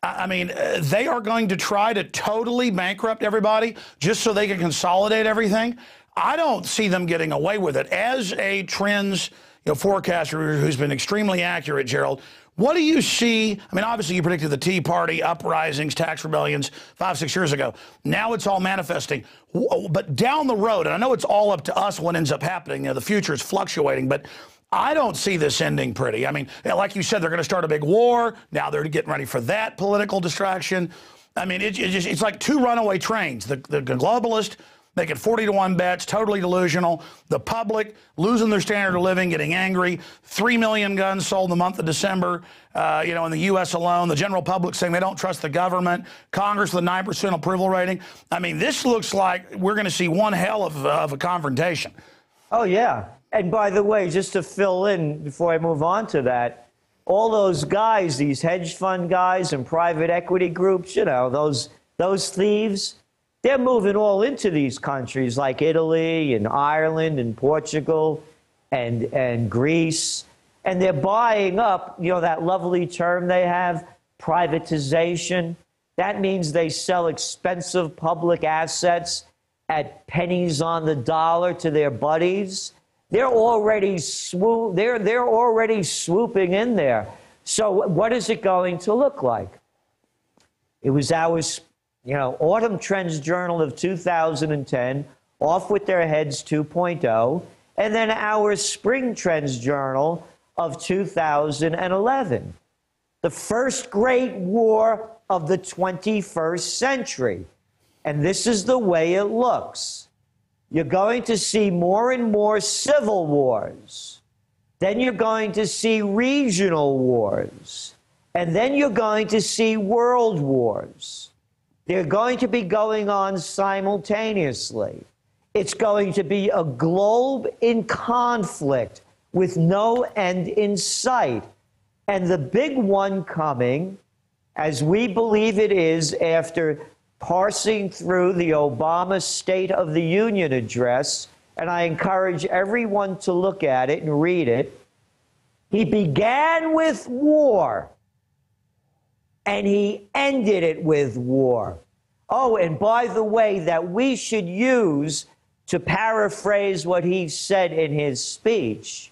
I mean, they are going to try to totally bankrupt everybody just so they can consolidate everything. I don't see them getting away with it. As a trends you know, forecaster who's been extremely accurate, Gerald, what do you see? I mean, obviously you predicted the Tea Party, uprisings, tax rebellions five, six years ago. Now it's all manifesting. But down the road, and I know it's all up to us what ends up happening. You know, the future is fluctuating, but I don't see this ending pretty. I mean, like you said, they're going to start a big war. Now they're getting ready for that political distraction. I mean, it, it just, it's like two runaway trains, the, the globalist Make it forty to one bets, totally delusional. The public losing their standard of living, getting angry. Three million guns sold in the month of December, uh, you know, in the U S alone. The general public saying they don't trust the government. Congress with a nine percent approval rating. I mean, this looks like we're going to see one hell of, uh, of a confrontation. Oh, yeah. And by the way, just to fill in before I move on to that, all those guys, these hedge fund guys and private equity groups, you know, those those thieves, they're moving all into these countries like Italy and Ireland and Portugal and, and Greece. And they're buying up, you know, that lovely term they have, privatization. That means they sell expensive public assets at pennies on the dollar to their buddies. They're already, swoop, they're, they're already swooping in there. So what is it going to look like? It was our... You know, Autumn Trends Journal of two thousand ten, Off With Their Heads two point oh, and then our Spring Trends Journal of two thousand eleven. The first great war of the twenty-first century. And this is the way it looks. You're going to see more and more civil wars. Then you're going to see regional wars. And then you're going to see world wars. They're going to be going on simultaneously. It's going to be a globe in conflict with no end in sight. And the big one coming, as we believe it is, after parsing through the Obama State of the Union address, and I encourage everyone to look at it and read it, he began with war. And he ended it with war. Oh, and by the way, that we should use, to paraphrase what he said in his speech,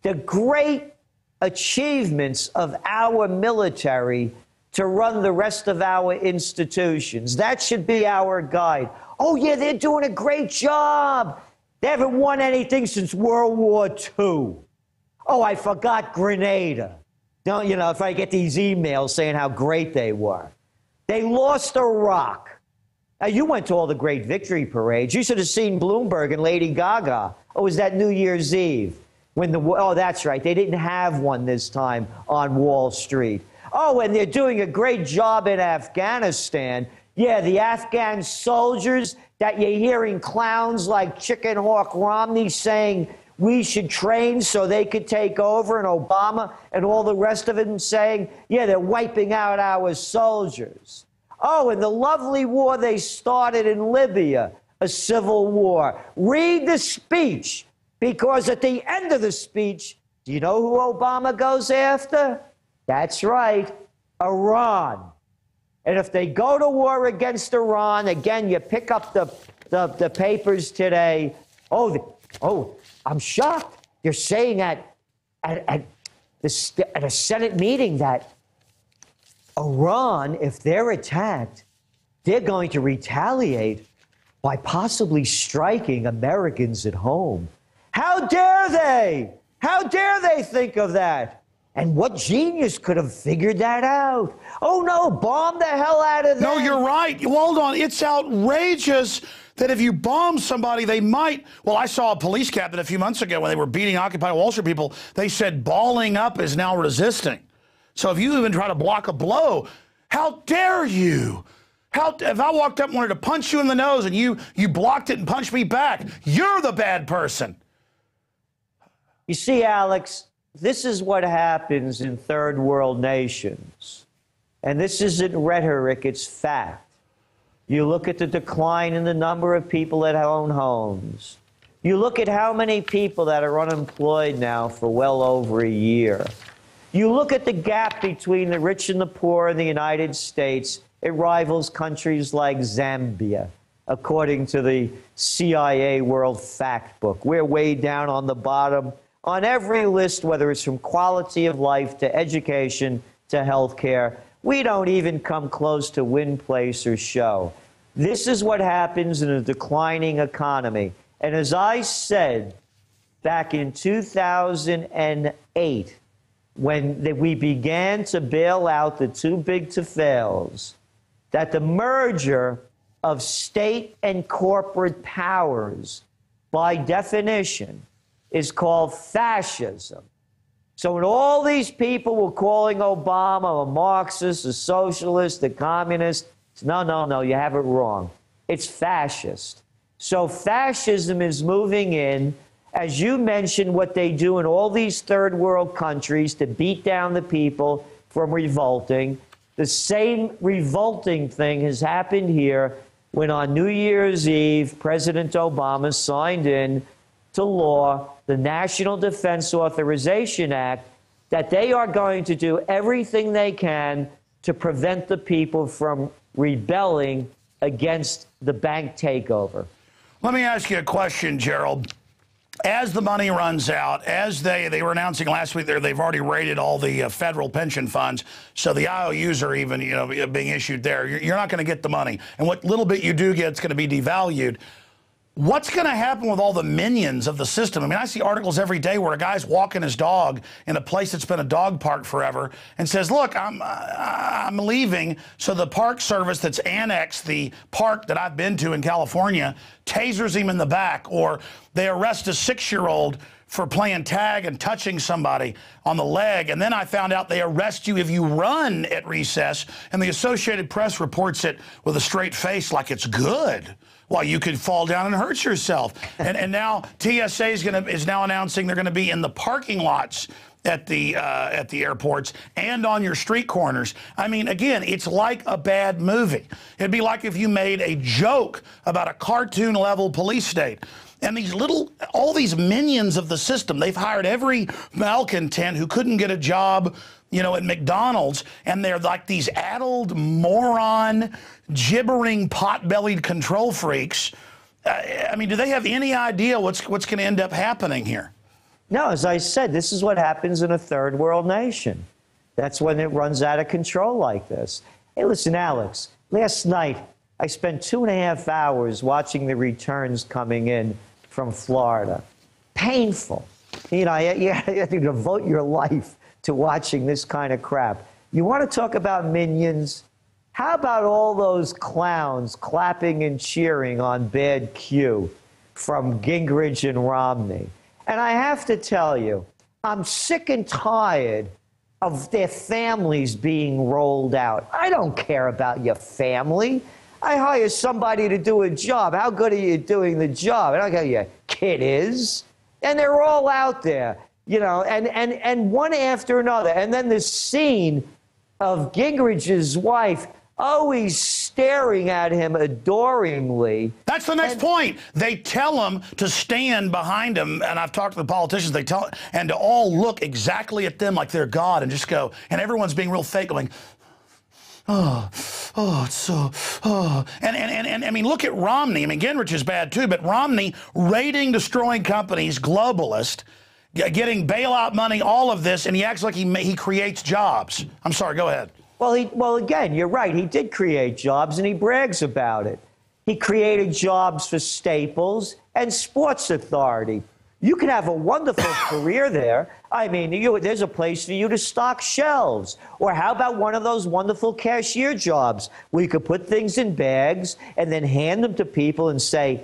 the great achievements of our military to run the rest of our institutions. That should be our guide. Oh, yeah, they're doing a great job. They haven't won anything since World War Two. Oh, I forgot Grenada. No, you know, if I get these emails saying how great they were. They lost Iraq. Now, you went to all the great victory parades. You should have seen Bloomberg and Lady Gaga. Oh, was that New Year's Eve? When the oh, that's right. They didn't have one this time on Wall Street. Oh, and they're doing a great job in Afghanistan. Yeah, the Afghan soldiers that you're hearing clowns like Chicken Hawk Romney saying, we should train so they could take over, and Obama and all the rest of them saying, yeah, they're wiping out our soldiers. Oh, and the lovely war they started in Libya, a civil war. Read the speech, because at the end of the speech, do you know who Obama goes after? That's right, Iran. And if they go to war against Iran, again, you pick up the, the, the papers today. Oh, the, oh. I'm shocked. You're saying at, at, at, this, at a Senate meeting that Iran, if they're attacked, they're going to retaliate by possibly striking Americans at home. How dare they? How dare they think of that? And what genius could have figured that out? Oh, no, bomb the hell out of them. No, you're right. Hold on. It's outrageous that if you bomb somebody, they might. Well, I saw a police captain a few months ago when they were beating Occupy Wall Street people. They said balling up is now resisting. So if you even try to block a blow, how dare you? How, if I walked up and wanted to punch you in the nose and you, you blocked it and punched me back, you're the bad person. You see, Alex, this is what happens in third world nations. And this isn't rhetoric, it's fact. You look at the decline in the number of people that own homes. You look at how many people that are unemployed now for well over a year. You look at the gap between the rich and the poor in the United States. It rivals countries like Zambia, according to the C I A World Factbook. We're way down on the bottom on every list, whether it's from quality of life to education to health care. We don't even come close to win, place, or show. This is what happens in a declining economy. And as I said back in two thousand eight, when we began to bail out the too big to fails, that the merger of state and corporate powers, by definition, is called fascism. So when all these people were calling Obama a Marxist, a socialist, a communist, no, no, no, you have it wrong. It's fascist. So fascism is moving in, as you mentioned, what they do in all these third world countries to beat down the people from revolting. The same revolting thing has happened here when on New Year's Eve, President Obama signed in to law the National Defense Authorization Act, that they are going to do everything they can to prevent the people from rebelling against the bank takeover. Let me ask you a question, Gerald. As the money runs out, as they, they were announcing last week, they've already raided all the uh, federal pension funds, so the I O Us are even, you know, being issued there. You're, you're not going to get the money. And what little bit you do get, it's going to be devalued. What's going to happen with all the minions of the system? I mean, I see articles every day where a guy's walking his dog in a place that's been a dog park forever and says, look, I'm, uh, I'm leaving. So the park service that's annexed the park that I've been to in California tasers him in the back, or they arrest a six-year-old for playing tag and touching somebody on the leg. And then I found out they arrest you if you run at recess, and the Associated Press reports it with a straight face like it's good. Well, you could fall down and hurt yourself. And, and now T S A is, gonna, is now announcing they're going to be in the parking lots at the, uh, at the airports and on your street corners. I mean, again, it's like a bad movie. It'd be like if you made a joke about a cartoon-level police state. And these little, all these minions of the system, they've hired every malcontent who couldn't get a job, you know, at McDonald's, and they're like these addled, moron, gibbering, pot-bellied control freaks. Uh, I mean, do they have any idea what's, what's going to end up happening here? No, as I said, this is what happens in a third world nation. That's when it runs out of control like this. Hey, listen, Alex, last night I spent two and a half hours watching the returns coming in from Florida. Painful. You know, you have to devote your life to watching this kind of crap. You want to talk about minions? How about all those clowns clapping and cheering on bad Q from Gingrich and Romney? And I have to tell you, I'm sick and tired of their families being rolled out. I don't care about your family. I hire somebody to do a job. How good are you doing the job? I don't care who your kid is. And they're all out there. You know, and, and, and one after another. And then this scene of Gingrich's wife always staring at him adoringly. That's the next and, point. They tell him to stand behind him, and I've talked to the politicians, they tell and to all look exactly at them like they're God and just go, and everyone's being real fake going, oh, oh, it's so, oh. And, and, and, and I mean, look at Romney. I mean, Gingrich is bad too, but Romney raiding, destroying companies, globalist, getting bailout money, all of this, and he acts like he he creates jobs. I'm sorry, go ahead. Well, he, well, again, you're right. He did create jobs, and he brags about it. He created jobs for Staples and Sports Authority. You can have a wonderful career there. I mean, you, there's a place for you to stock shelves. Or how about one of those wonderful cashier jobs where you could put things in bags and then hand them to people and say,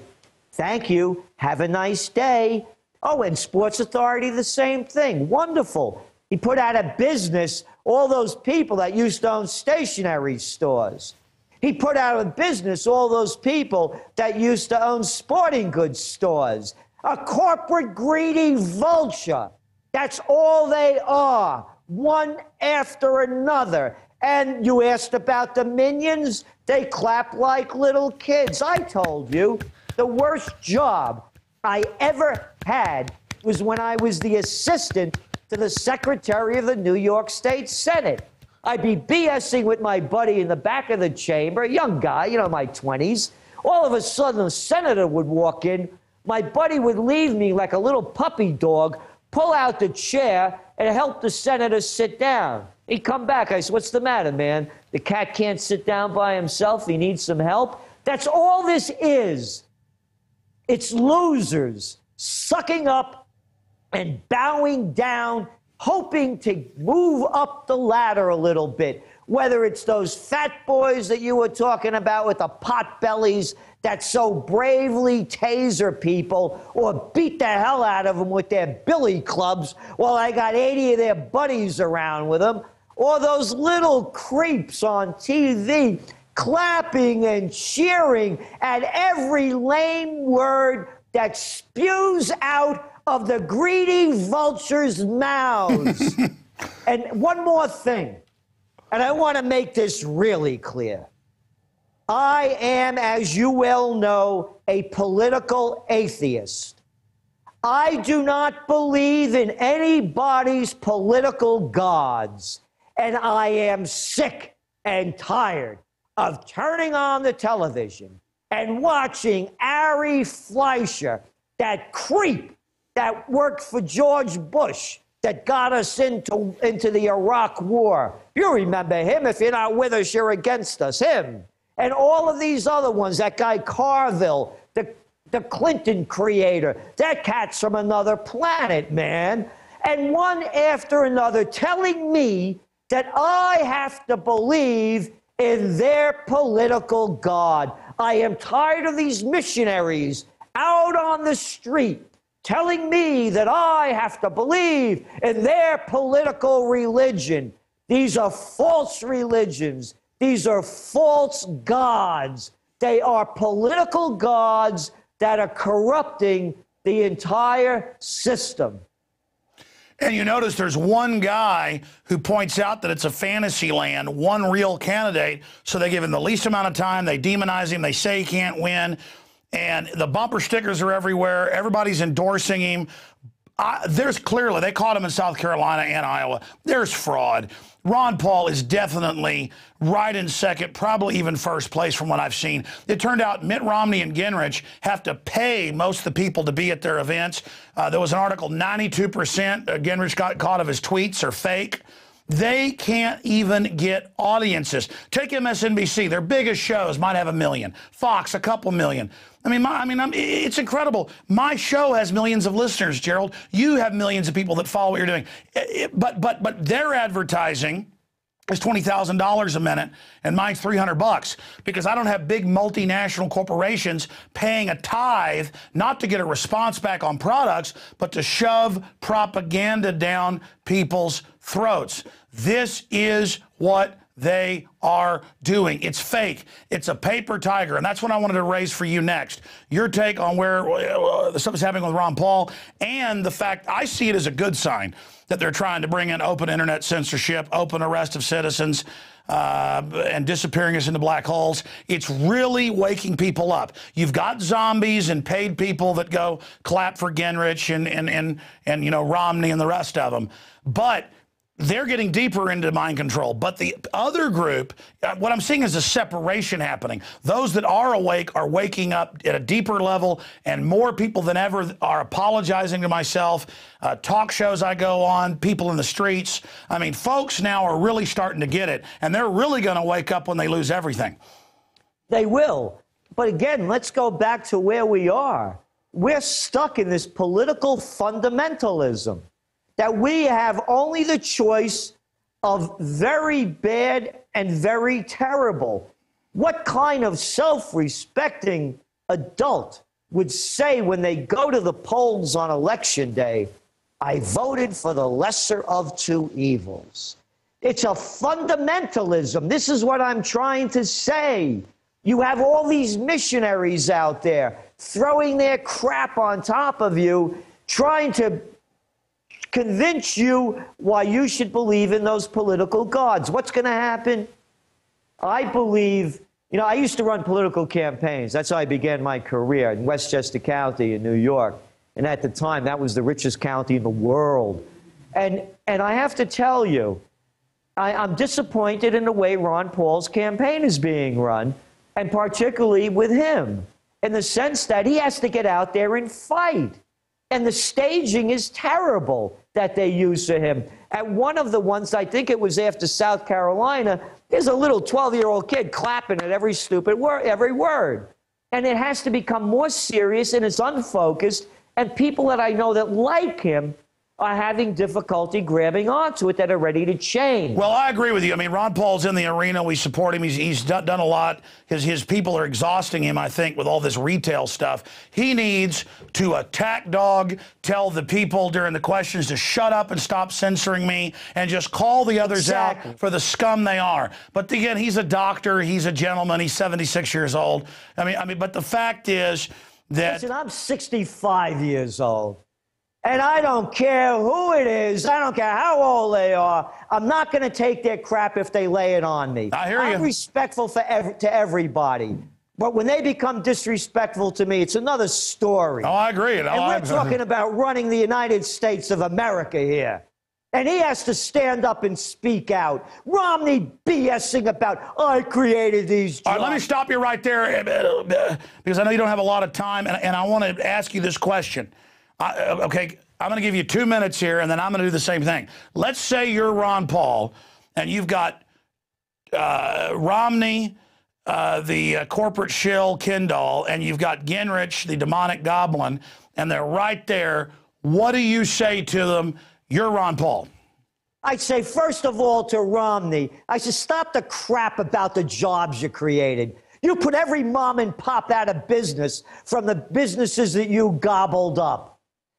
thank you, have a nice day. Oh, and Sports Authority, the same thing. Wonderful. He put out of business all those people that used to own stationery stores. He put out of business all those people that used to own sporting goods stores. A corporate greedy vulture. That's all they are, one after another. And you asked about the minions. They clap like little kids. I told you, the worst job I ever had was when I was the assistant to the secretary of the New York State Senate. I'd be BSing with my buddy in the back of the chamber, a young guy, you know, my twenties. All of a sudden, the senator would walk in. My buddy would leave me like a little puppy dog, pull out the chair, and help the senator sit down. He'd come back. I said, what's the matter, man? The cat can't sit down by himself. He needs some help. That's all this is. It's losers sucking up and bowing down, hoping to move up the ladder a little bit. whether it's those fat boys that you were talking about with the pot bellies that so bravely taser people or beat the hell out of them with their billy clubs while I got eighty of their buddies around with them, or those little creeps on T V clapping and cheering at every lame word that spews out of the greedy vultures' mouths. And one more thing, and I want to make this really clear. I am, as you well know, a political atheist. I do not believe in anybody's political gods, and I am sick and tired of turning on the television and watching Ari Fleischer, that creep that worked for George Bush, that got us into, into the Iraq war. You remember him. If you're not with us, you're against us. Him. And all of these other ones, that guy Carville, the, the Clinton creator, that cat's from another planet, man. And one after another telling me that I have to believe in their political god. I am tired of these missionaries out on the street telling me that I have to believe in their political religion. These are false religions. These are false gods. They are political gods that are corrupting the entire system. And you notice there's one guy who points out that it's a fantasy land, one real candidate, so they give him the least amount of time, they demonize him, they say he can't win, and the bumper stickers are everywhere, everybody's endorsing him. I, there's clearly, they caught him in South Carolina and Iowa, there's fraud. Ron Paul is definitely right in second, probably even first place from what I've seen. It turned out Mitt Romney and Gingrich have to pay most of the people to be at their events. Uh, there was an article, ninety-two percent uh, Gingrich got caught of his tweets are fake. They can't even get audiences. Take M S N B C, their biggest shows might have a million. Fox, a couple million. I mean, my, I mean, I'm, it's incredible. My show has millions of listeners, Gerald. You have millions of people that follow what you're doing. It, it, but but but their advertising is twenty thousand dollars a minute, and mine's three hundred bucks because I don't have big multinational corporations paying a tithe not to get a response back on products, but to shove propaganda down people's throats. This is what they are doing. It's fake. It's a paper tiger, and that's what I wanted to raise for you next. Your take on where uh, the stuff is happening with Ron Paul, and the fact I see it as a good sign that they're trying to bring in open internet censorship, open arrest of citizens, uh, and disappearing us into black holes. It's really waking people up. You've got zombies and paid people that go clap for Gingrich and and and and you know Romney and the rest of them, but they're getting deeper into mind control. But the other group, what I'm seeing is a separation happening. Those that are awake are waking up at a deeper level, and more people than ever are apologizing to myself. Uh, talk shows I go on, people in the streets. I mean, folks now are really starting to get it, and they're really going to wake up when they lose everything. They will. But again, let's go back to where we are. We're stuck in this political fundamentalism, that we have only the choice of very bad and very terrible. What kind of self-respecting adult would say when they go to the polls on election day, I voted for the lesser of two evils? It's a fundamentalism. This is what I'm trying to say. You have all these missionaries out there throwing their crap on top of you, trying to convince you why you should believe in those political gods. What's going to happen? I believe, you know, I used to run political campaigns. That's how I began my career in Westchester County in New York. And at the time, that was the richest county in the world. And, and I have to tell you, I, I'm disappointed in the way Ron Paul's campaign is being run, and particularly with him, in the sense that he has to get out there and fight. And the staging is terrible that they use for him. At one of the ones, I think it was after South Carolina, there's a little twelve-year-old kid clapping at every stupid word, every word. And it has to become more serious, and it's unfocused. And people that I know that like him are having difficulty grabbing onto it, that are ready to change. Well, I agree with you. I mean, Ron Paul's in the arena. We support him. He's, he's done, done a lot. His, his people are exhausting him, I think, with all this retail stuff. He needs to attack dog, tell the people during the questions to shut up and stop censoring me, and just call the others exactly. out for the scum they are. But again, he's a doctor. He's a gentleman. He's seventy-six years old. I mean, I mean, but the fact is that... Listen, I'm sixty-five years old. And I don't care who it is. I don't care how old they are. I'm not going to take their crap if they lay it on me. I hear you. I'm respectful for ev- to everybody. But when they become disrespectful to me, it's another story. Oh, I agree. And we're talking about running the United States of America here. And he has to stand up and speak out. Romney BSing about, I created these jobs. All right, let me stop you right there, because I know you don't have a lot of time, and, and I want to ask you this question. I, okay, I'm going to give you two minutes here, and then I'm going to do the same thing. Let's say you're Ron Paul, and you've got uh, Romney, uh, the uh, corporate shill Kindall, and you've got Gingrich, the demonic goblin, and they're right there. What do you say to them? You're Ron Paul. I'd say, first of all, to Romney, I should stop the crap about the jobs you created. You put every mom and pop out of business from the businesses that you gobbled up.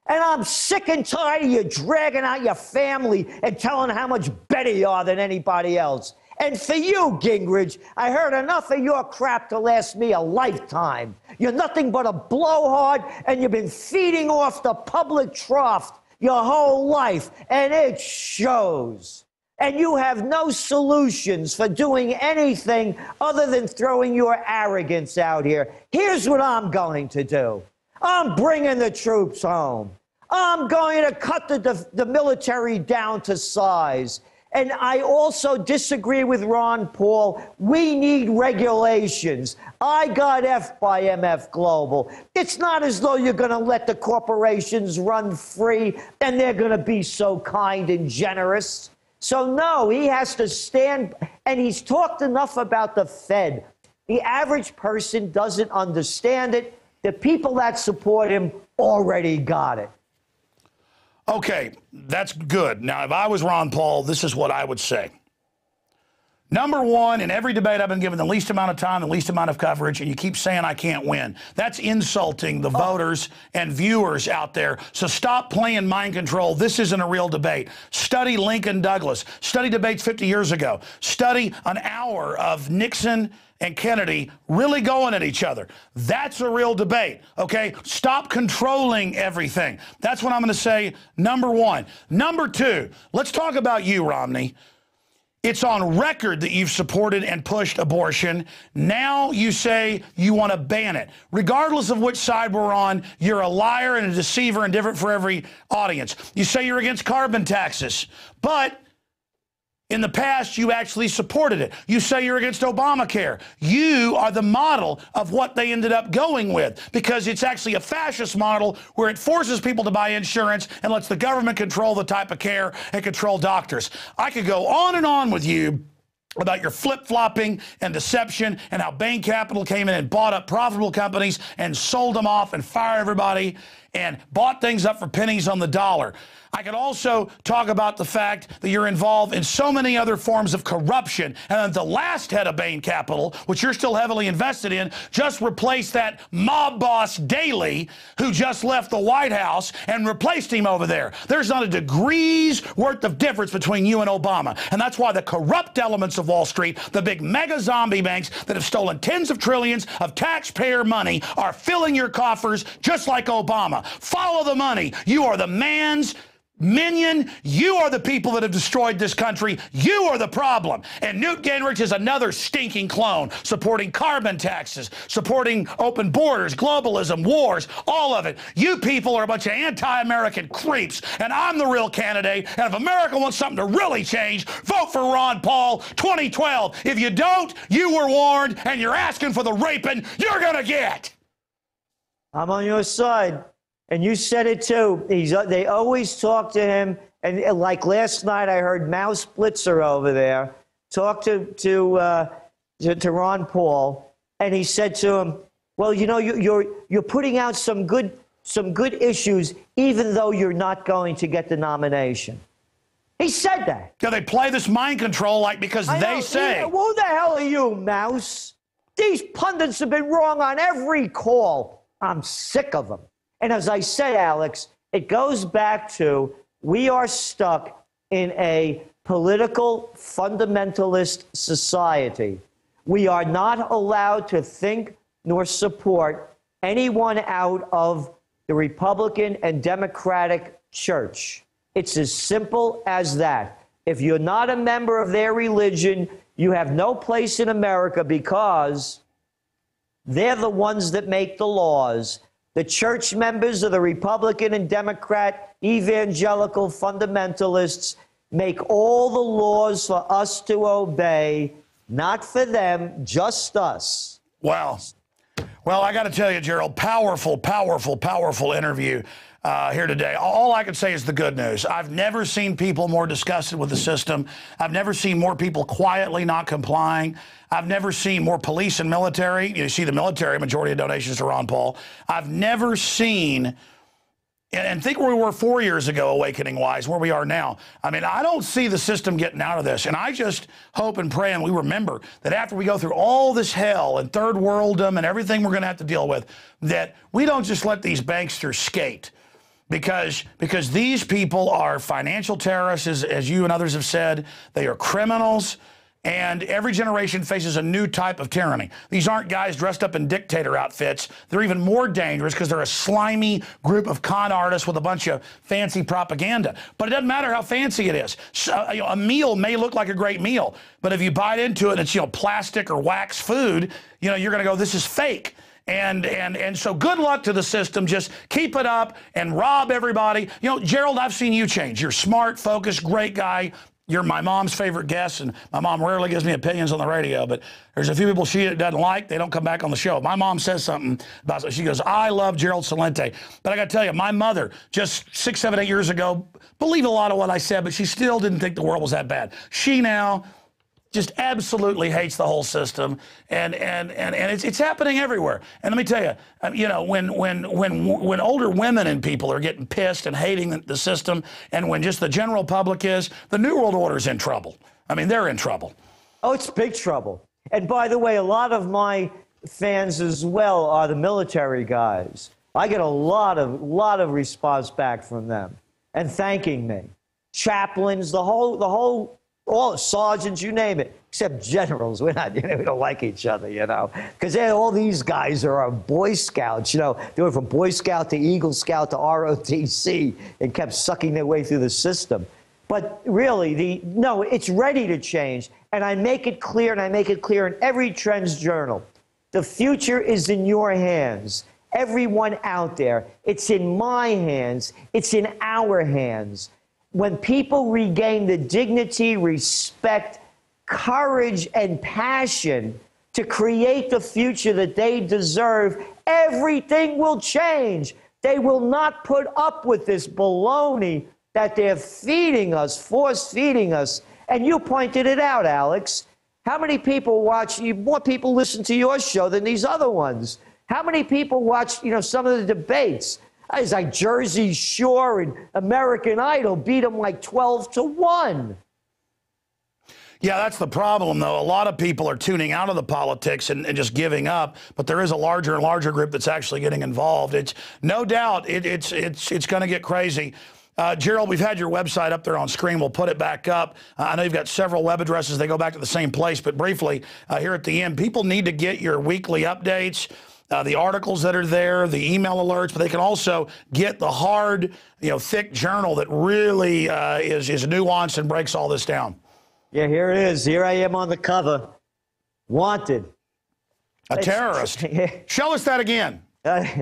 And I'm sick and tired of you dragging out your family and telling how much better you are than anybody else. And for you, Gingrich, I heard enough of your crap to last me a lifetime. You're nothing but a blowhard, and you've been feeding off the public trough your whole life, and it shows. And you have no solutions for doing anything other than throwing your arrogance out here. Here's what I'm going to do. I'm bringing the troops home. I'm going to cut the, the, the military down to size. And I also disagree with Ron Paul. We need regulations. I got F by M F Global. It's not as though you're going to let the corporations run free and they're going to be so kind and generous. So, no, he has to stand. And he's talked enough about the Fed. The average person doesn't understand it. The people that support him already got it. Okay, that's good. Now, if I was Ron Paul, this is what I would say. Number one, in every debate I've been given the least amount of time, the least amount of coverage, and you keep saying I can't win. That's insulting the oh. voters and viewers out there. So stop playing mind control. This isn't a real debate. Study Lincoln Douglas. Study debates fifty years ago. Study an hour of Nixon and Kennedy really going at each other. That's a real debate, okay? Stop controlling everything. That's what I'm going to say, number one. Number two, let's talk about you, Romney. It's on record that you've supported and pushed abortion. Now you say you want to ban it. Regardless of which side we're on, you're a liar and a deceiver and different for every audience. You say you're against carbon taxes, but in the past, you actually supported it. You say you're against Obamacare. You are the model of what they ended up going with, because it's actually a fascist model where it forces people to buy insurance and lets the government control the type of care and control doctors. I could go on and on with you about your flip-flopping and deception and how Bain Capital came in and bought up profitable companies and sold them off and fired everybody and bought things up for pennies on the dollar. I could also talk about the fact that you're involved in so many other forms of corruption, and the last head of Bain Capital, which you're still heavily invested in, just replaced that mob boss Daley, who just left the White House, and replaced him over there. There's not a degree's worth of difference between you and Obama, and that's why the corrupt elements of Wall Street, the big mega zombie banks that have stolen tens of trillions of taxpayer money, are filling your coffers just like Obama. Follow the money. You are the man's minion. You are the people that have destroyed this country. You are the problem. And Newt Gingrich is another stinking clone, supporting carbon taxes, supporting open borders, globalism, wars, all of it. You people are a bunch of anti-American creeps, and I'm the real candidate. And if America wants something to really change, vote for Ron Paul twenty twelve. If you don't, you were warned, and you're asking for the raping you're going to get. I'm on your side. And you said it, too. He's, they always talk to him. And, and like last night, I heard Mouse Blitzer over there talk to to, uh, to to Ron Paul. And he said to him, well, you know, you, you're you're putting out some good some good issues, even though you're not going to get the nomination. He said that. So they play this mind control like because I they know, say. Yeah, who the hell are you, Mouse? These pundits have been wrong on every call. I'm sick of them. And as I said, Alex, it goes back to we are stuck in a political fundamentalist society. We are not allowed to think nor support anyone out of the Republican and Democratic church. It's as simple as that. If you're not a member of their religion, you have no place in America because they're the ones that make the laws. The church members of the Republican and Democrat evangelical fundamentalists make all the laws for us to obey, not for them, just us. Wow. Well, I got to tell you, Gerald, powerful, powerful, powerful interview uh, here today. All I can say is the good news. I've never seen people more disgusted with the system. I've never seen more people quietly not complying. I've never seen more police and military. You see the military, majority of donations to Ron Paul. I've never seen, and think where we were four years ago, awakening-wise, where we are now. I mean, I don't see the system getting out of this, and I just hope and pray and we remember that after we go through all this hell and third worldom and everything we're going to have to deal with, that we don't just let these banksters skate because, because these people are financial terrorists, as, as you and others have said. They are criminals. And every generation faces a new type of tyranny. These aren't guys dressed up in dictator outfits. They're even more dangerous because they're a slimy group of con artists with a bunch of fancy propaganda. But it doesn't matter how fancy it is. So, you know, a meal may look like a great meal, but if you bite into it and it's, you know, plastic or wax food, you know, you're going to go, this is fake. And, and, and so good luck to the system. Just keep it up and rob everybody. You know, Gerald, I've seen you change. You're smart, focused, great guy. You're my mom's favorite guest, and my mom rarely gives me opinions on the radio, but there's a few people she doesn't like. They don't come back on the show. My mom says something about it. She goes, I love Gerald Celente. But I got to tell you, my mother, just six, seven, eight years ago, believed a lot of what I said, but she still didn't think the world was that bad. She now just absolutely hates the whole system, and and and, and it's, it's happening everywhere. And let me tell you, you know, when when when when older women and people are getting pissed and hating the system, and when just the general public is, the New World Order's in trouble. I mean, they're in trouble. Oh, it's big trouble. And by the way, a lot of my fans as well are the military guys. I get a lot of lot of response back from them and thanking me, chaplains, the whole the whole. All sergeants, you name it, except generals. We're not, you know, we don't like each other, you know, because all these guys are our Boy Scouts, you know. They went from Boy Scout to Eagle Scout to R O T C and kept sucking their way through the system. But really, the no, it's ready to change. And I make it clear, and I make it clear in every Trends Journal. The future is in your hands. Everyone out there, it's in my hands. It's in our hands. When people regain the dignity, respect, courage, and passion to create the future that they deserve, everything will change. They will not put up with this baloney that they're feeding us, force-feeding us. And you pointed it out, Alex. How many people watch, more people listen to your show than these other ones? How many people watch, you know, some of the debates? It's like Jersey Shore and American Idol beat them like twelve to one. Yeah, that's the problem, though. A lot of people are tuning out of the politics and, and just giving up. But there is a larger and larger group that's actually getting involved. It's no doubt it, it's it's it's going to get crazy. Uh, Gerald, we've had your website up there on screen. We'll put it back up. Uh, I know you've got several web addresses. They go back to the same place. But briefly, uh, here at the end, people need to get your weekly updates. Uh, the articles that are there, the email alerts, but they can also get the hard, you know, thick journal that really uh, is, is nuanced and breaks all this down. Yeah, here it is. Here I am on the cover. Wanted. A terrorist. Yeah. Show us that again. There he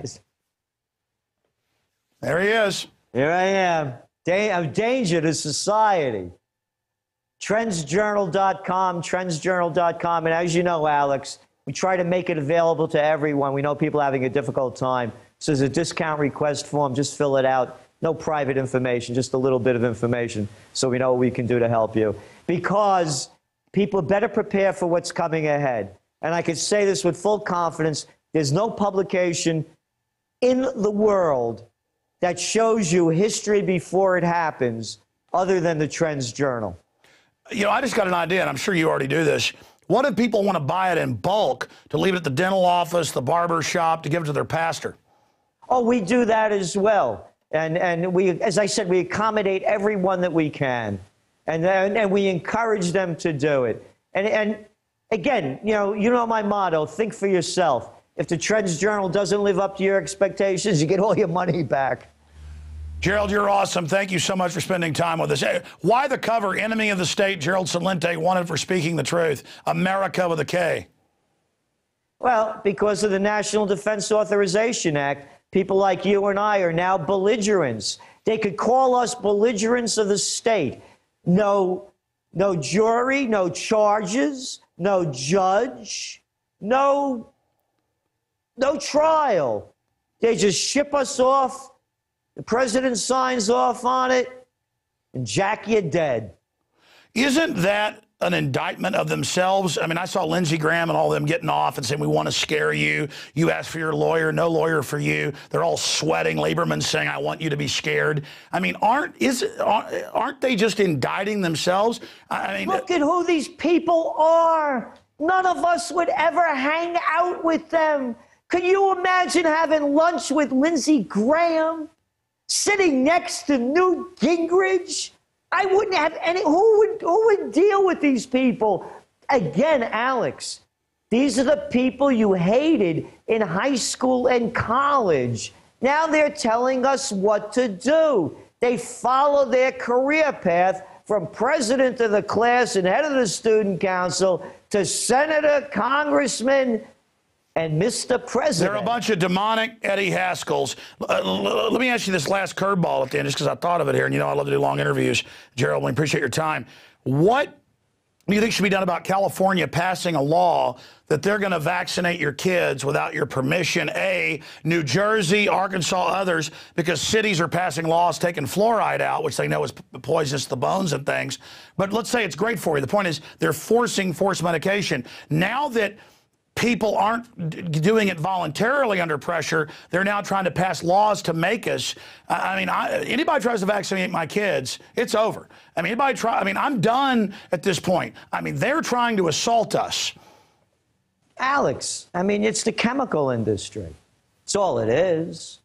is. Here I am. Da- I'm danger to society. Trends Journal dot com, Trends Journal dot com. And as you know, Alex, we try to make it available to everyone. We know people are having a difficult time. So there's a discount request form. Just fill it out. No private information, just a little bit of information so we know what we can do to help you. Because people better prepare for what's coming ahead. And I can say this with full confidence. There's no publication in the world that shows you history before it happens other than the Trends Journal? You know, I just got an idea, and I'm sure you already do this. What if people want to buy it in bulk to leave it at the dental office, the barber shop, to give it to their pastor? Oh, we do that as well. And, and we, as I said, we accommodate everyone that we can. And, and, and we encourage them to do it. And, and again, you know, you know my motto, think for yourself. If the Trends Journal doesn't live up to your expectations, you get all your money back. Gerald, you're awesome. Thank you so much for spending time with us. Why the cover? Enemy of the state, Gerald Celente, wanted for speaking the truth. America with a K. Well, because of the National Defense Authorization Act, people like you and I are now belligerents. They could call us belligerents of the state. No, no jury, no charges, no judge, no, no trial. They just ship us off. The president signs off on it, and Jack, you're dead. Isn't that an indictment of themselves? I mean, I saw Lindsey Graham and all of them getting off and saying, we want to scare you. You asked for your lawyer, no lawyer for you. They're all sweating. Lieberman's saying, I want you to be scared. I mean, aren't, is, aren't they just indicting themselves? I mean, look at who these people are. None of us would ever hang out with them. Could you imagine having lunch with Lindsey Graham? Sitting next to Newt Gingrich? I wouldn't have any. Who would, who would deal with these people? Again, Alex, these are the people you hated in high school and college. Now they're telling us what to do. They follow their career path from president of the class and head of the student council to senator, congressman, and Mister President. They're a bunch of demonic Eddie Haskells. Uh, let me ask you this last curveball at the end, just because I thought of it here, and you know I love to do long interviews. Gerald, we appreciate your time. What do you think should be done about California passing a law that they're going to vaccinate your kids without your permission? A, New Jersey, Arkansas, others, because cities are passing laws taking fluoride out, which they know is poisonous to the bones and things. But let's say it's great for you. The point is they're forcing forced medication. Now that people aren't doing it voluntarily under pressure, they're now trying to pass laws to make us. I mean, I, anybody tries to vaccinate my kids, it's over. I mean, anybody try, I mean, I'm done at this point. I mean, they're trying to assault us. Alex, I mean, it's the chemical industry. It's all it is.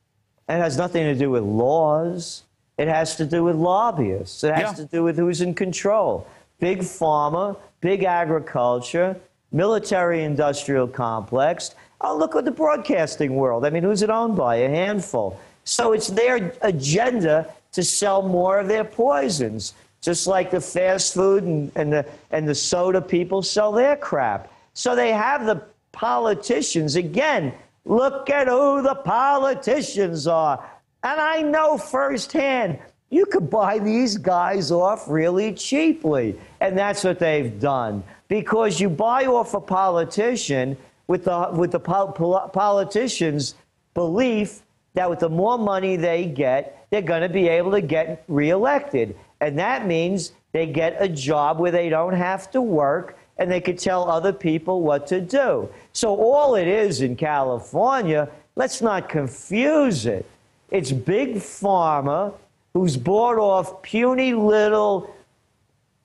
It has nothing to do with laws. It has to do with lobbyists. It has yeah. to do with who's in control. Big pharma, big agriculture, military-industrial complex. Oh, look at the broadcasting world. I mean, who's it owned by? A handful. So it's their agenda to sell more of their poisons, just like the fast food and, and, the, and the soda people sell their crap. So they have the politicians. Again, look at who the politicians are. And I know firsthand, you could buy these guys off really cheaply. And that's what they've done. Because you buy off a politician with the, with the pol pol politician's belief that with the more money they get, they're going to be able to get reelected. And that means they get a job where they don't have to work and they could tell other people what to do. So all it is in California, let's not confuse it. It's big pharma who's bought off puny little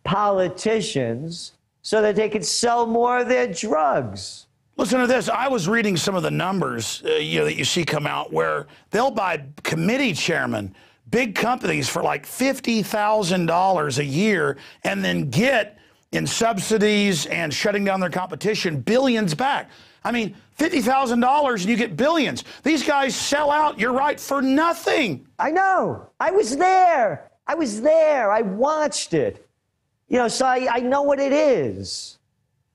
politicians so that they could sell more of their drugs. Listen to this. I was reading some of the numbers uh, you know, that you see come out where they'll buy committee chairmen, big companies for like fifty thousand dollars a year and then get in subsidies and shutting down their competition billions back. I mean, fifty thousand dollars and you get billions. These guys sell out, you're right, for nothing. I know. I was there. I was there. I watched it. You know, so I, I know what it is.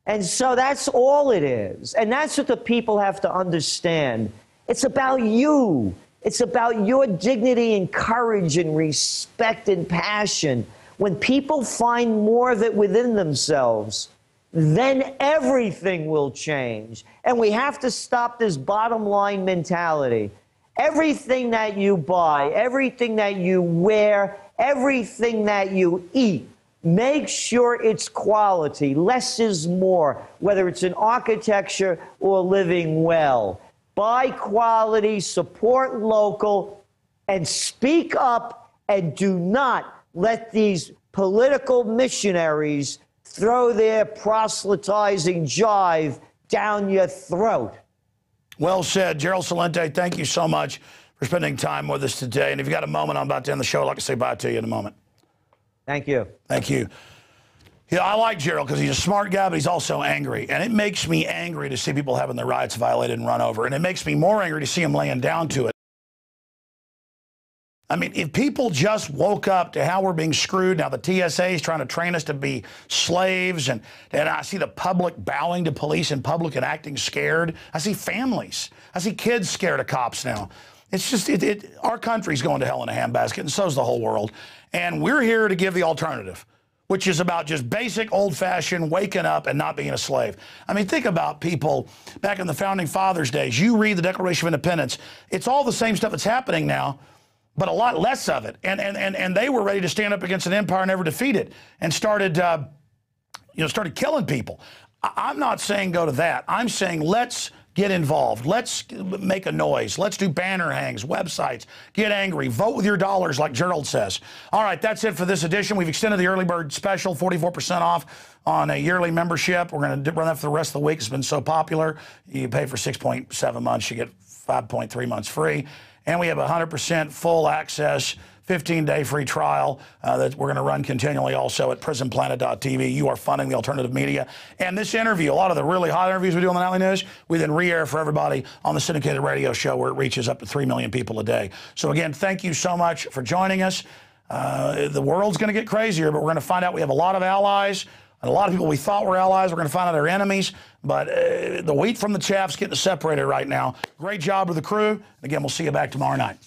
And so that's all it is. And that's what the people have to understand. It's about you. It's about your dignity and courage and respect and passion. When people find more of it within themselves, then everything will change. And we have to stop this bottom line mentality. Everything that you buy, everything that you wear, everything that you eat, make sure it's quality. Less is more, whether it's in architecture or living well. buy quality, support local, and speak up, and do not let these political missionaries throw their proselytizing jive down your throat. Well said. Gerald Celente, thank you so much for spending time with us today. And if you've got a moment, I'm about to end the show. I'd like to say bye to you in a moment. Thank you. Thank you. Yeah, I like Gerald because he's a smart guy, but he's also angry. And it makes me angry to see people having their rights violated and run over. And it makes me more angry to see him laying down to it. I mean, if people just woke up to how we're being screwed, now the T S A is trying to train us to be slaves, and, and I see the public bowing to police in public and acting scared. I see families. I see kids scared of cops now. It's just, it, it, our country's going to hell in a handbasket, and so's the whole world. And we're here to give the alternative, which is about just basic, old-fashioned waking up and not being a slave. I mean, think about people back in the Founding Fathers' days. You read the Declaration of Independence. It's all the same stuff that's happening now, but a lot less of it. And, and, and, and they were ready to stand up against an empire never defeated and started, uh, you know, started killing people. I, I'm not saying go to that. I'm saying let's get involved. Let's make a noise. Let's do banner hangs, websites, get angry, vote with your dollars like Gerald says. All right, that's it for this edition. We've extended the early bird special, forty-four percent off on a yearly membership. We're going to run that for the rest of the week. It's been so popular. You pay for six point seven months, you get five point three months free. And we have one hundred percent full access, fifteen day free trial uh, that we're going to run continually also at prison planet dot T V. You are funding the alternative media. And this interview, a lot of the really hot interviews we do on the Nightly News, we then re-air for everybody on the syndicated radio show where it reaches up to three million people a day. So again, thank you so much for joining us. Uh, the world's going to get crazier, but we're going to find out we have a lot of allies. And a lot of people we thought were allies, we're going to find out they're enemies. But uh, the wheat from the chaff's getting separated right now. Great job with the crew. Again, we'll see you back tomorrow night.